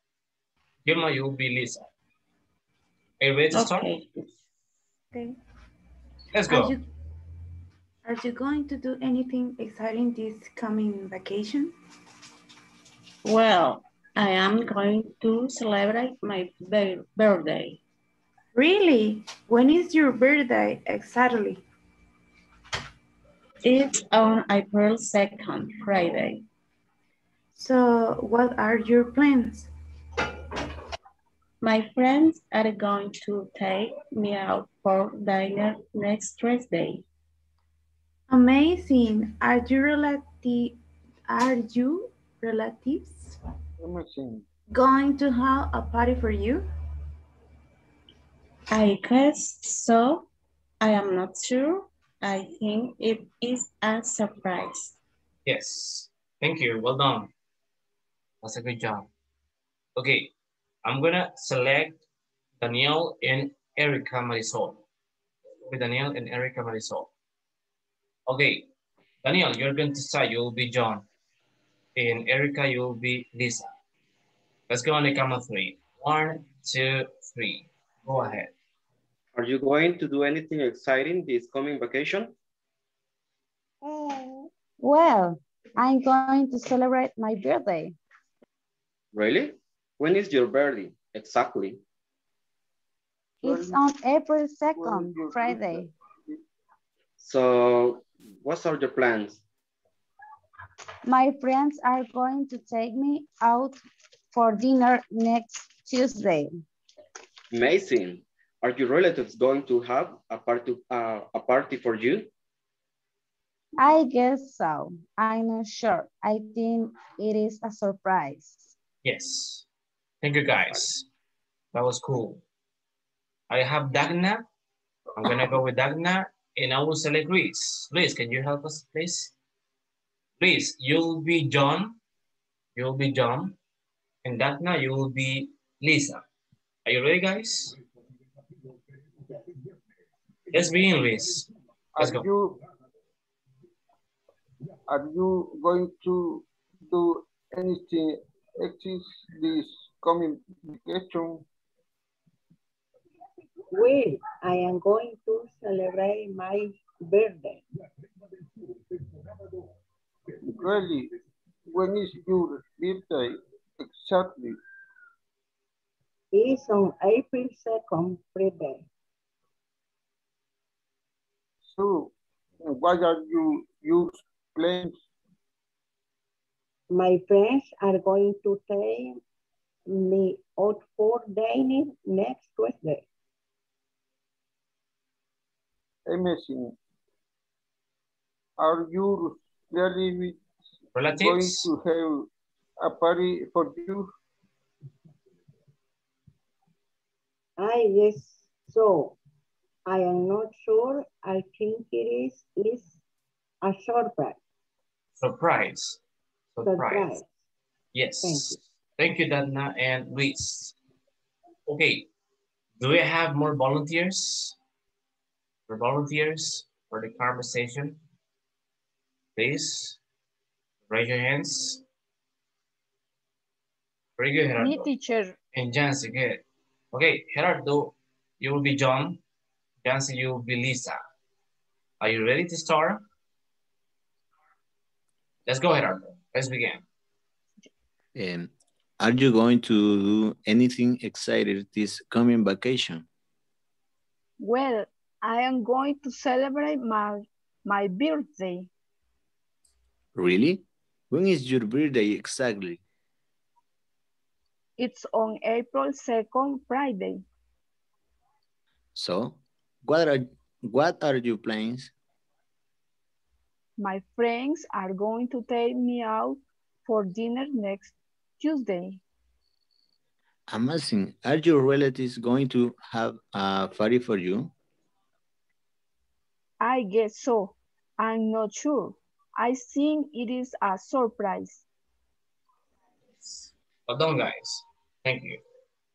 Gilma, you will be Lisa. Are you ready to okay. start? Okay. Let's go. Are you, are you going to do anything exciting this coming vacation? Well, I am going to celebrate my birthday. Really? When is your birthday exactly? It's on April second, Friday. So, what are your plans? My friends are going to take me out for dinner next Thursday. Amazing. Are you relati- are you relatives going to have a party for you? I guess so. I am not sure. I think it is a surprise. Yes. Thank you. Well done. That's a good job. Okay. I'm gonna select Daniel and Erica Marisol. With Daniel and Erica Marisol. Okay, Daniel, you're going to start. You'll be John, and Erica, you'll be Lisa. Let's go on the count of three. One, two, three. Go ahead. Are you going to do anything exciting this coming vacation? Well, I'm going to celebrate my birthday. Really? When is your birthday exactly? It's on April second, Friday. So, what are your plans? My friends are going to take me out for dinner next Tuesday. Amazing. Are your relatives going to have a party, uh, a party for you? I guess so. I'm not sure. I think it is a surprise. Yes. Thank you, guys. That was cool. I have Dagna. I'm going to go with Dagna, and I will select Luis. Luis, can you help us, please? Luis, you'll be John. You'll be John. And Dagna, you'll be Lisa. Are you ready, guys? Let's be in, Luis. Let's go. Are you, are you going to do anything except this coming vacation? Well, I am going to celebrate my birthday. Really? When is your birthday exactly? It's on April second, Friday. So, what are you, your plans? My friends are going to take me out for dinner next Tuesday. Amazing. Are you really going to have a party for you? I guess so. I am not sure. I think it is, is a surprise. Surprise. Surprise. Surprise. Yes. Thank you. Thank you, Dana and Luis. Okay. Do we have more volunteers? For volunteers for the conversation, please raise your hands. Very good, Gerardo. Me, teacher. And Jancy, good. Okay, Gerardo, you will be John. Jancy, you will be Lisa. Are you ready to start? Let's go, Gerardo. Let's begin. Um, are you going to do anything exciting this coming vacation? Well, I am going to celebrate my, my birthday. Really? When is your birthday exactly? It's on April second, Friday. So, what are, what are your plans? My friends are going to take me out for dinner next Tuesday. Amazing. Are your relatives going to have a party for you? I guess so. I'm not sure. I think it is a surprise. Well done, guys. Thank you.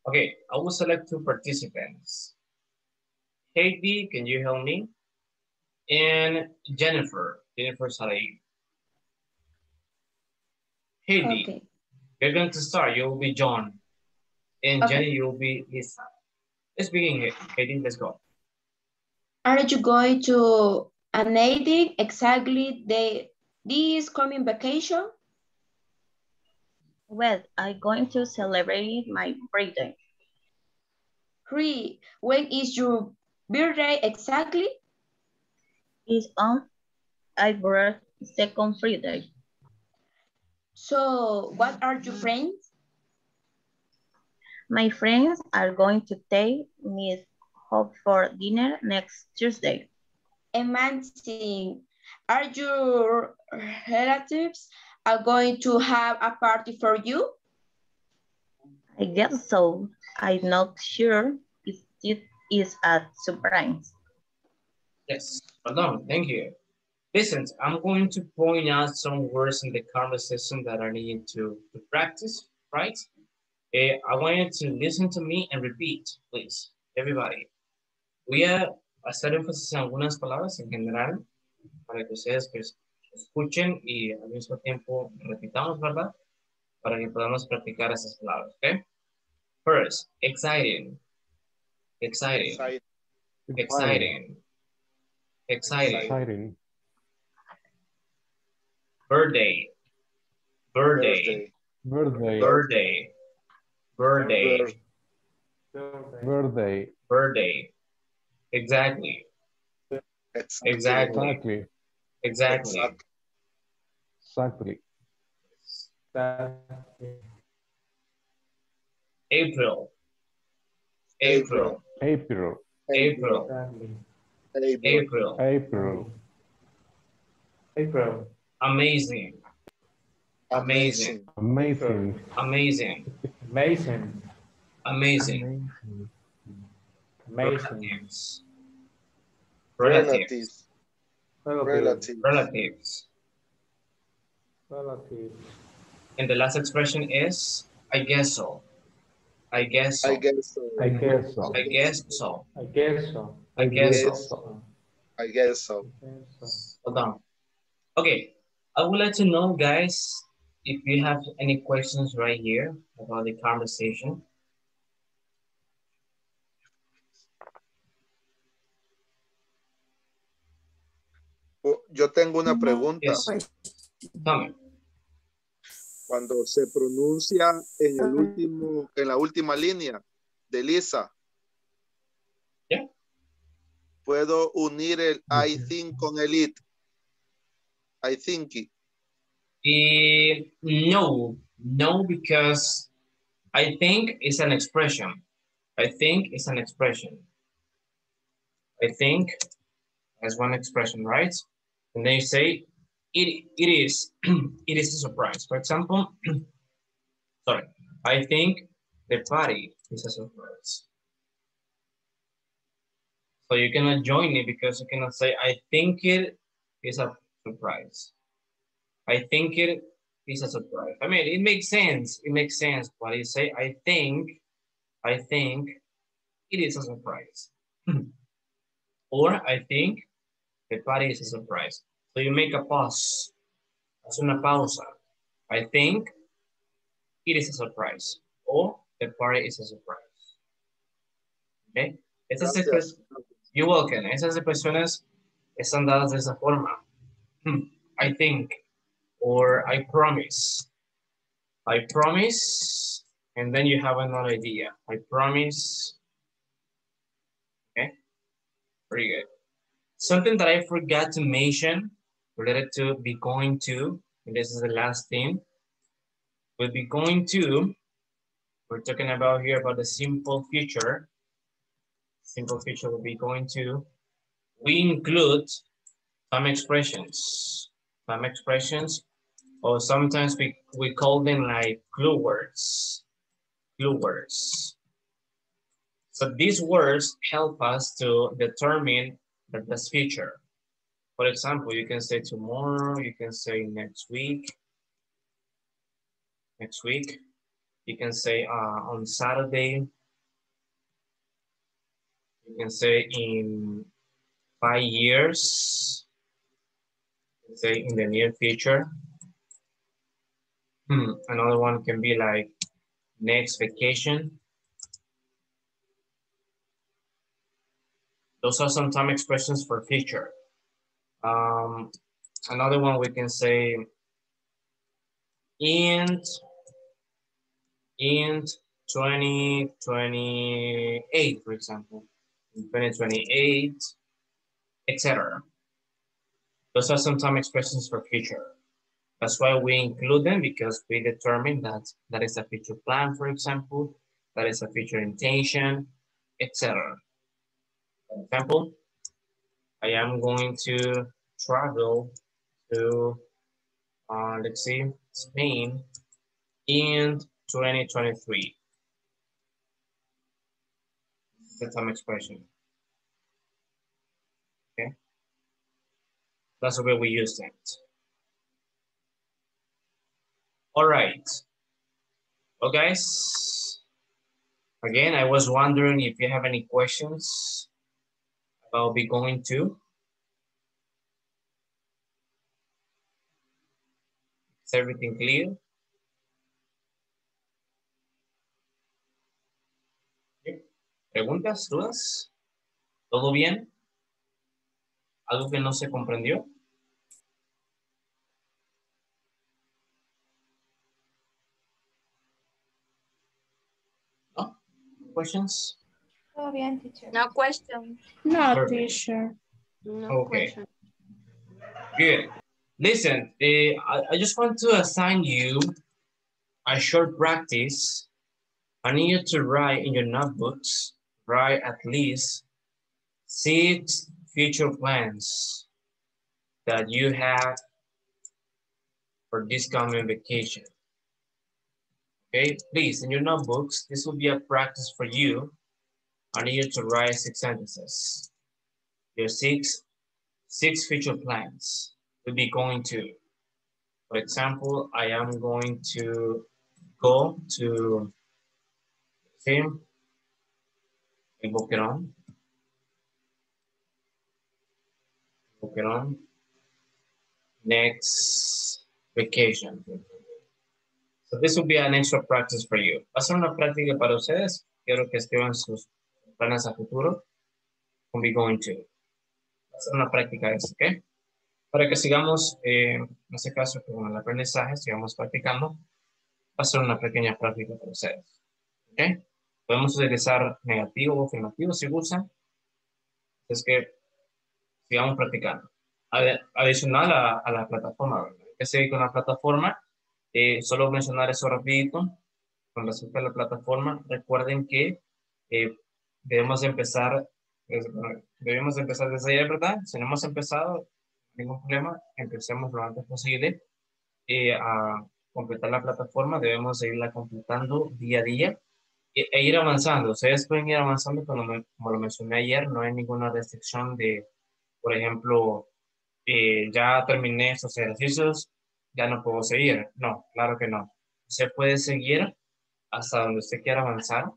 Okay, I will select two participants. Katie, can you help me? And Jennifer, Jennifer Saleh. Katie, okay. You're going to start. You'll be John. And okay. Jenny, you'll be Lisa. Let's begin here. Katie, let's go. Are you going to an A D exactly the, this coming vacation? Well, I'm going to celebrate my birthday. Three, when is your birthday exactly? It's on April second, Friday. So, what are your friends? My friends are going to take me for dinner next Tuesday. Amazing. Are your relatives are going to have a party for you? I guess so. I'm not sure if it is a surprise. Yes, hello, thank you. Listen, I'm going to point out some words in the conversation that I need to, to practice, right? Uh, I want you to listen to me and repeat, please, everybody. Voy a hacer énfasis en algunas palabras en general para que ustedes que escuchen y al mismo tiempo repitamos, ¿verdad? Para que podamos practicar esas palabras, ¿ok? First, exciting. Exciting. Exciting. Exciting. Exciting. Birthday. Birthday. Birthday. Birthday. Birthday. Birthday. Birthday. Exactly. Exactly. Exactly. Exactly. Exactly. Exactly. April. April. April. April. April. April. April. Amazing. Amazing. Amazing. Amazing. Amazing. Amazing. Relatives. Relatives. Relatives. Relatives. Relatives. And the last expression is, I guess so. I guess so. I guess so. I guess so. I guess so. I guess so. I guess so. I guess so. Hold on. Okay. I would like to know, guys, if you have any questions right here about the conversation. Yo tengo una pregunta. Yes. Cuando se pronuncia en el último, en la última línea de Lisa, yeah. Puedo unir el I think con el it. I think it. Eh, no, no, because I think is an expression. I think is an expression. I think as one expression, right? And they say, it, it is it is a surprise. For example, sorry, I think the party is a surprise. So So you cannot join it because you cannot say, I think it is a surprise. I think it is a surprise. I mean, it makes sense. It makes sense. But you say, I think, I think it is a surprise. Or I think the party is a surprise. So you make a pause. Hace una pausa. I think it is a surprise. Or the party is a surprise. Okay? Esas You're welcome. Esas expresiones están dadas de esa forma. I think, or I promise. I promise, and then you have another idea. I promise. Okay, pretty good. Something that I forgot to mention related to be going to, and this is the last thing, we'll be going to, we're talking about here about the simple future. Simple future will be going to. We include some expressions, some expressions, or sometimes we, we call them like clue words, clue words. So these words help us to determine the best future. For example, you can say tomorrow, you can say next week, next week, you can say uh, on Saturday, you can say in five years, you can say in the near future. Hmm. Another one can be like next vacation. Those are some time expressions for future. Um, another one we can say in, in twenty twenty-eight, for example. twenty twenty-eight, et cetera. Those are sometimes expressions for future. That's why we include them, because we determine that that is a future plan, for example, that is a future intention, et cetera. For example, I am going to travel to, uh, let's see, Spain in twenty twenty-three. The time expression. Okay, that's the way we use that. All right. Well, guys, again, I was wondering if you have any questions about be going to. Is everything clear? ¿Preguntas, dudas? ¿Todo bien? ¿Algo que no se comprendió? ¿No? ¿Questions? Todo bien, teacher. No question. No, Perfect. Teacher. No okay. Question. Good. Listen, uh, I, I just want to assign you a short practice. I need you to write in your notebooks, write at least six future plans that you have for this coming vacation. Okay, please, in your notebooks, this will be a practice for you. I need you to write six sentences. Your six, six future plans will be going to. For example, I am going to go to El Boquerón. El Boquerón. Next vacation. So this will be an extra practice for you. Va a ser una práctica para ustedes. Quiero que escriban sus planes a futuro. We'll be going to. Va a ser una práctica de eso, ¿ok? Para que sigamos, eh, en este caso, con el aprendizaje, sigamos practicando. Va a ser una pequeña práctica para ustedes. ¿Ok? Podemos utilizar negativo o afirmativo si gustan. Es que sigamos practicando. Adicional a, a la plataforma, ¿verdad? Que seguir con la plataforma. Eh, solo mencionar eso rapidito. Con respecto a la plataforma, recuerden que eh, debemos empezar, es, debemos empezar desde ayer, ¿verdad? Si no hemos empezado, ningún problema, empecemos lo antes posible. Eh, a completar la plataforma, debemos seguirla completando día a día. e ir avanzando. Ustedes pueden ir avanzando, como, me, como lo mencioné ayer, no hay ninguna restricción de, por ejemplo, eh, ya terminé estos ejercicios, ya no puedo seguir. No, claro que no. Usted puede seguir hasta donde usted quiera avanzar,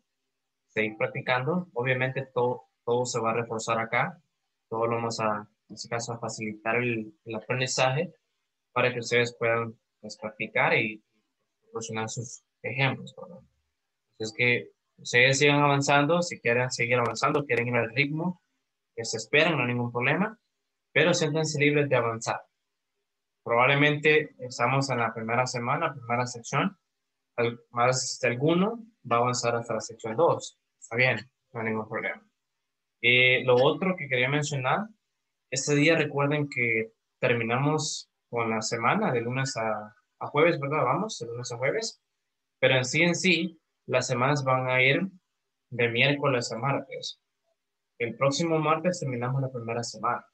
seguir practicando. Obviamente todo, todo se va a reforzar acá. Todo lo vamos a, en este caso, a facilitar el, el aprendizaje para que ustedes puedan pues, practicar y proporcionar sus ejemplos, ¿verdad? Es que ustedes sigan avanzando, si quieren seguir avanzando, quieren ir al ritmo, que se esperan, no hay ningún problema, pero siéntanse libres de avanzar. Probablemente estamos en la primera semana, primera sección, más de alguno va a avanzar hasta la sección dos, está bien, no hay ningún problema. Eh, lo otro que quería mencionar, este día recuerden que terminamos con la semana de lunes a, a jueves, ¿verdad? Vamos, de lunes a jueves, pero en sí en sí, las semanas van a ir de miércoles a martes. El próximo martes terminamos la primera semana.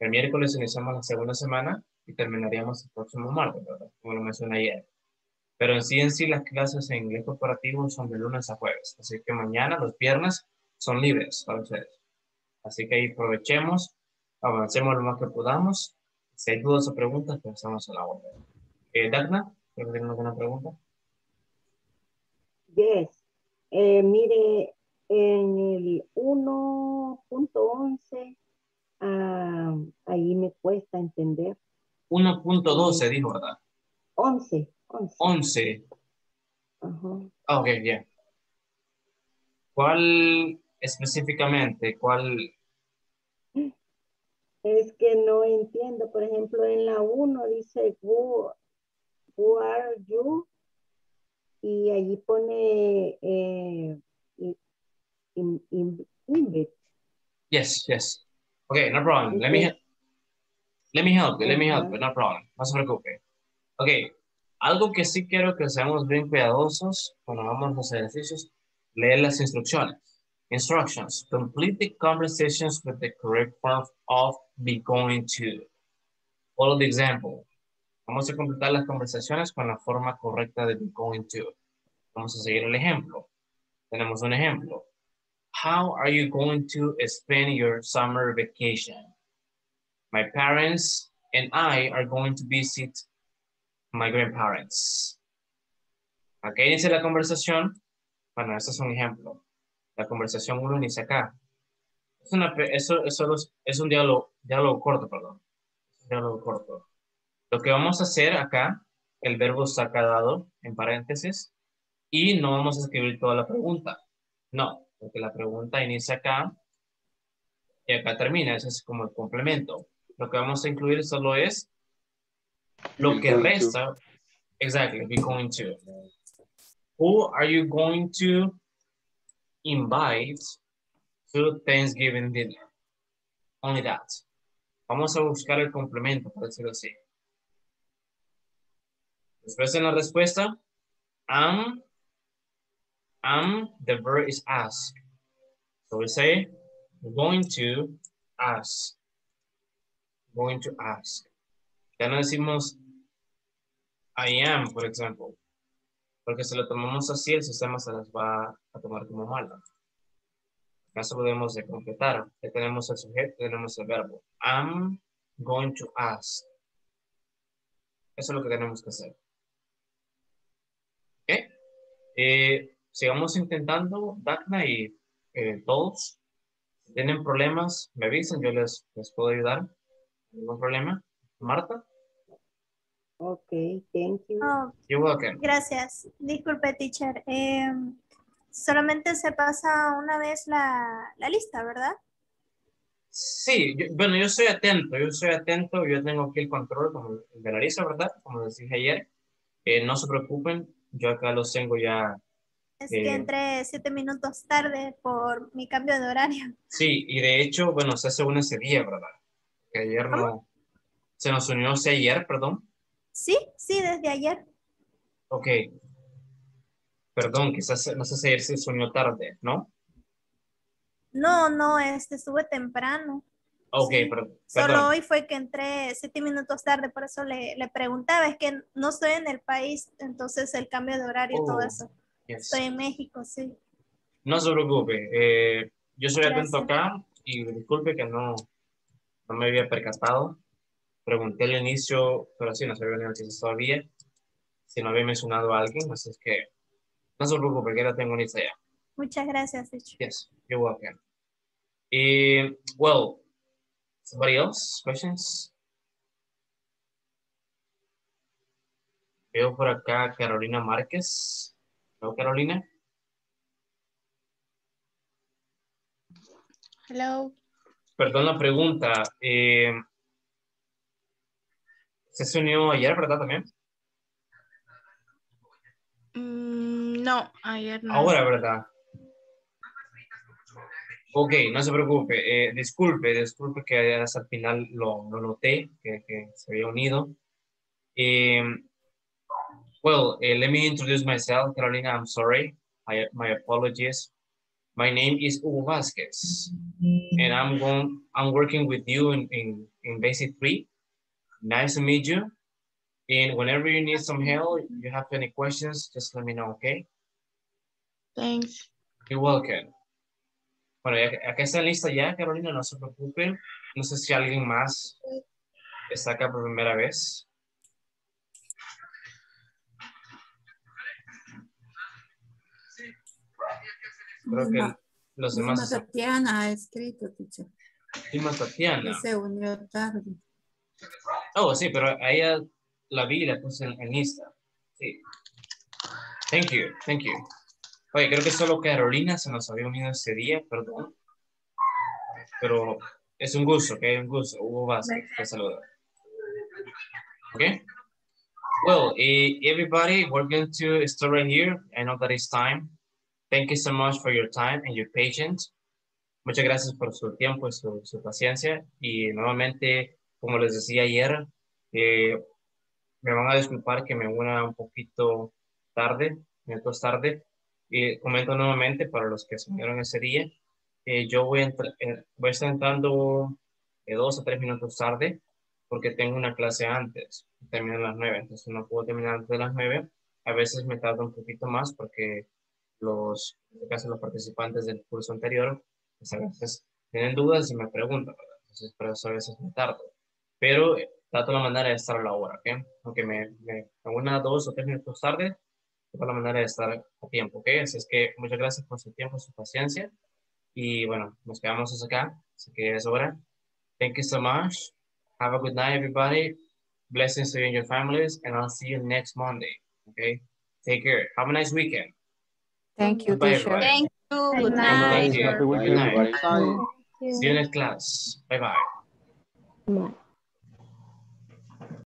El miércoles iniciamos la segunda semana y terminaríamos el próximo martes, ¿verdad? Como lo mencioné ayer. Pero en sí en sí las clases en inglés corporativo son de lunes a jueves. Así que mañana, los viernes, son libres para ustedes. Así que ahí aprovechemos, avancemos lo más que podamos. Si hay dudas o preguntas, pensamos en la hora. Eh, Dagna, ¿tienes alguna pregunta? Yes. Eh, mire, en el uno punto once, ah, ahí me cuesta entender. uno punto doce, dijo, ¿verdad? once. once. once. Uh-huh. Ok, bien. ¿Cuál específicamente? ¿Cuál? Es que no entiendo. Por ejemplo, en la uno dice, who, who are you? Y allí pone eh, in, in, in, in yes, yes. Okay, no problem. Let me let me help you. Let me help you. No problem. No se preocupe. Okay. Algo que sí quiero que seamos bien cuidadosos cuando hagamos los ejercicios, leer las instrucciones. Instructions. Complete the conversations with the correct form of be going to. Follow the example. Vamos a completar las conversaciones con la forma correcta de be going to. Vamos a seguir el ejemplo. Tenemos un ejemplo. How are you going to spend your summer vacation? My parents and I are going to visit my grandparents. Acá inicia la conversación. Bueno, este es un ejemplo. La conversación uno inicia acá. Es, una, eso, eso es, es un diálogo, diálogo corto, perdón. Es un diálogo corto. Lo que vamos a hacer acá, el verbo está acá dado en paréntesis y no vamos a escribir toda la pregunta. No, porque la pregunta inicia acá y acá termina. Ese es como el complemento. Lo que vamos a incluir solo es lo que resta. Exactly, be going to. Who are you going to invite to Thanksgiving dinner? Only that. Vamos a buscar el complemento, por decirlo así. Después en la respuesta, am, am, the verb is ask. So we say, going to ask. Going to ask. Ya no decimos, I am, por ejemplo. Porque si lo tomamos así, el sistema se las va a tomar como mala. Acá solo debemos de completar. Ya tenemos el sujeto, tenemos el verbo. I'm going to ask. Eso es lo que tenemos que hacer. Eh, sigamos intentando, Dagna y eh, todos. Si tienen problemas, me avisen, yo les, les puedo ayudar. ¿Ningún problema? Marta. Ok, thank you. Oh, you're welcome. Gracias. Disculpe, teacher. Eh, solamente se pasa una vez la, la lista, ¿verdad? Sí, yo, bueno, yo soy atento, yo soy atento, yo tengo aquí el control como de la lista, ¿verdad? Como les dije ayer. Eh, no se preocupen. Yo acá los tengo ya. Es eh, que entré siete minutos tarde por mi cambio de horario. Sí, y de hecho, bueno, se hace uno ese día, ¿verdad? Que ayer ¿Cómo? no... Se nos unió ese ayer, perdón. Sí, sí, desde ayer. Ok. Perdón, quizás no sé si ayer se unió tarde, ¿no? No, no, este estuve temprano. Ok, sí. pero, perdón. Solo hoy fue que entré siete minutos tarde, por eso le, le preguntaba. Es que no estoy en el país, entonces el cambio de horario y oh, todo eso. Ya, Vázquez. Estoy en México, sí. No se preocupe. Eh, yo soy atento acá y disculpe que no, no me había percatado. Pregunté al inicio, pero sí, no se había noticias todavía. Si no había mencionado a alguien, así es que no se preocupe, que la tengo lista ya. Muchas gracias, teacher. Yes, you're welcome. And, well, somebody else? Questions? Veo por acá Carolina Márquez. Hello, Carolina. Hello. Perdón la pregunta. Eh, ¿Se se unió ayer, verdad, también? Mm, no, ayer no. Ahora, ¿verdad? Ok, no se preocupe. Eh, disculpe, disculpe que hasta el final lo, lo noté, que, que se había unido. Eh, Well, uh, let me introduce myself, Carolina. I'm sorry. I, my apologies. My name is Hugo Vázquez, and I'm going. I'm working with you in, in, in Basic three. Nice to meet you. And whenever you need some help, you have any questions, just let me know, okay? Thanks. You're welcome. Bueno, acá está lista ya, Carolina. No se preocupe. No sé si alguien más está acá por primera vez. Creo que no. Los demás. Misma Tatiana ha escrito, teacher. Misma Tatiana. Y se unió tarde. Oh, sí, pero a ella la vi y la puse en, en lista. Sí. Thank you, thank you. Oye, creo que solo Carolina se nos había unido ese día, perdón. Pero es un gusto, ¿ok? Un gusto. Hugo Vázquez, te saluda. ¿Ok? Well, everybody, we're going to start right here. I know that it's time. Thank you so much for your time and your patience. Muchas gracias por su tiempo y su, su paciencia. Y nuevamente, como les decía ayer, eh, me van a disculpar que me una un poquito tarde, minutos tarde. Eh, comento nuevamente para los que se unieron ese día. Eh, yo voy a, eh, voy a estar entrando eh, dos o tres minutos tarde porque tengo una clase antes. Termino a las nueve, entonces no puedo terminar antes de las nueve. A veces me tardo un poquito más porque... Los, en este caso, los participantes del curso anterior, pues a veces tienen dudas y me preguntan, ¿verdad? Entonces, por eso a veces me tardo. Pero eh, trato de la manera de estar a la hora, ¿ok? Aunque me, me una, dos o tres minutos tarde, trato de la manera de estar a tiempo, ¿ok? Así es que muchas gracias por su tiempo, su paciencia. Y bueno, nos quedamos hasta acá. Así que es hora. Thank you so much. Have a good night, everybody. Blessings to you and your families. And I'll see you next Monday, ¿ok? Take care. Have a nice weekend. Thank you, bye, teacher. Thank you. Good night. Good night. Good night. See you next class. Bye-bye.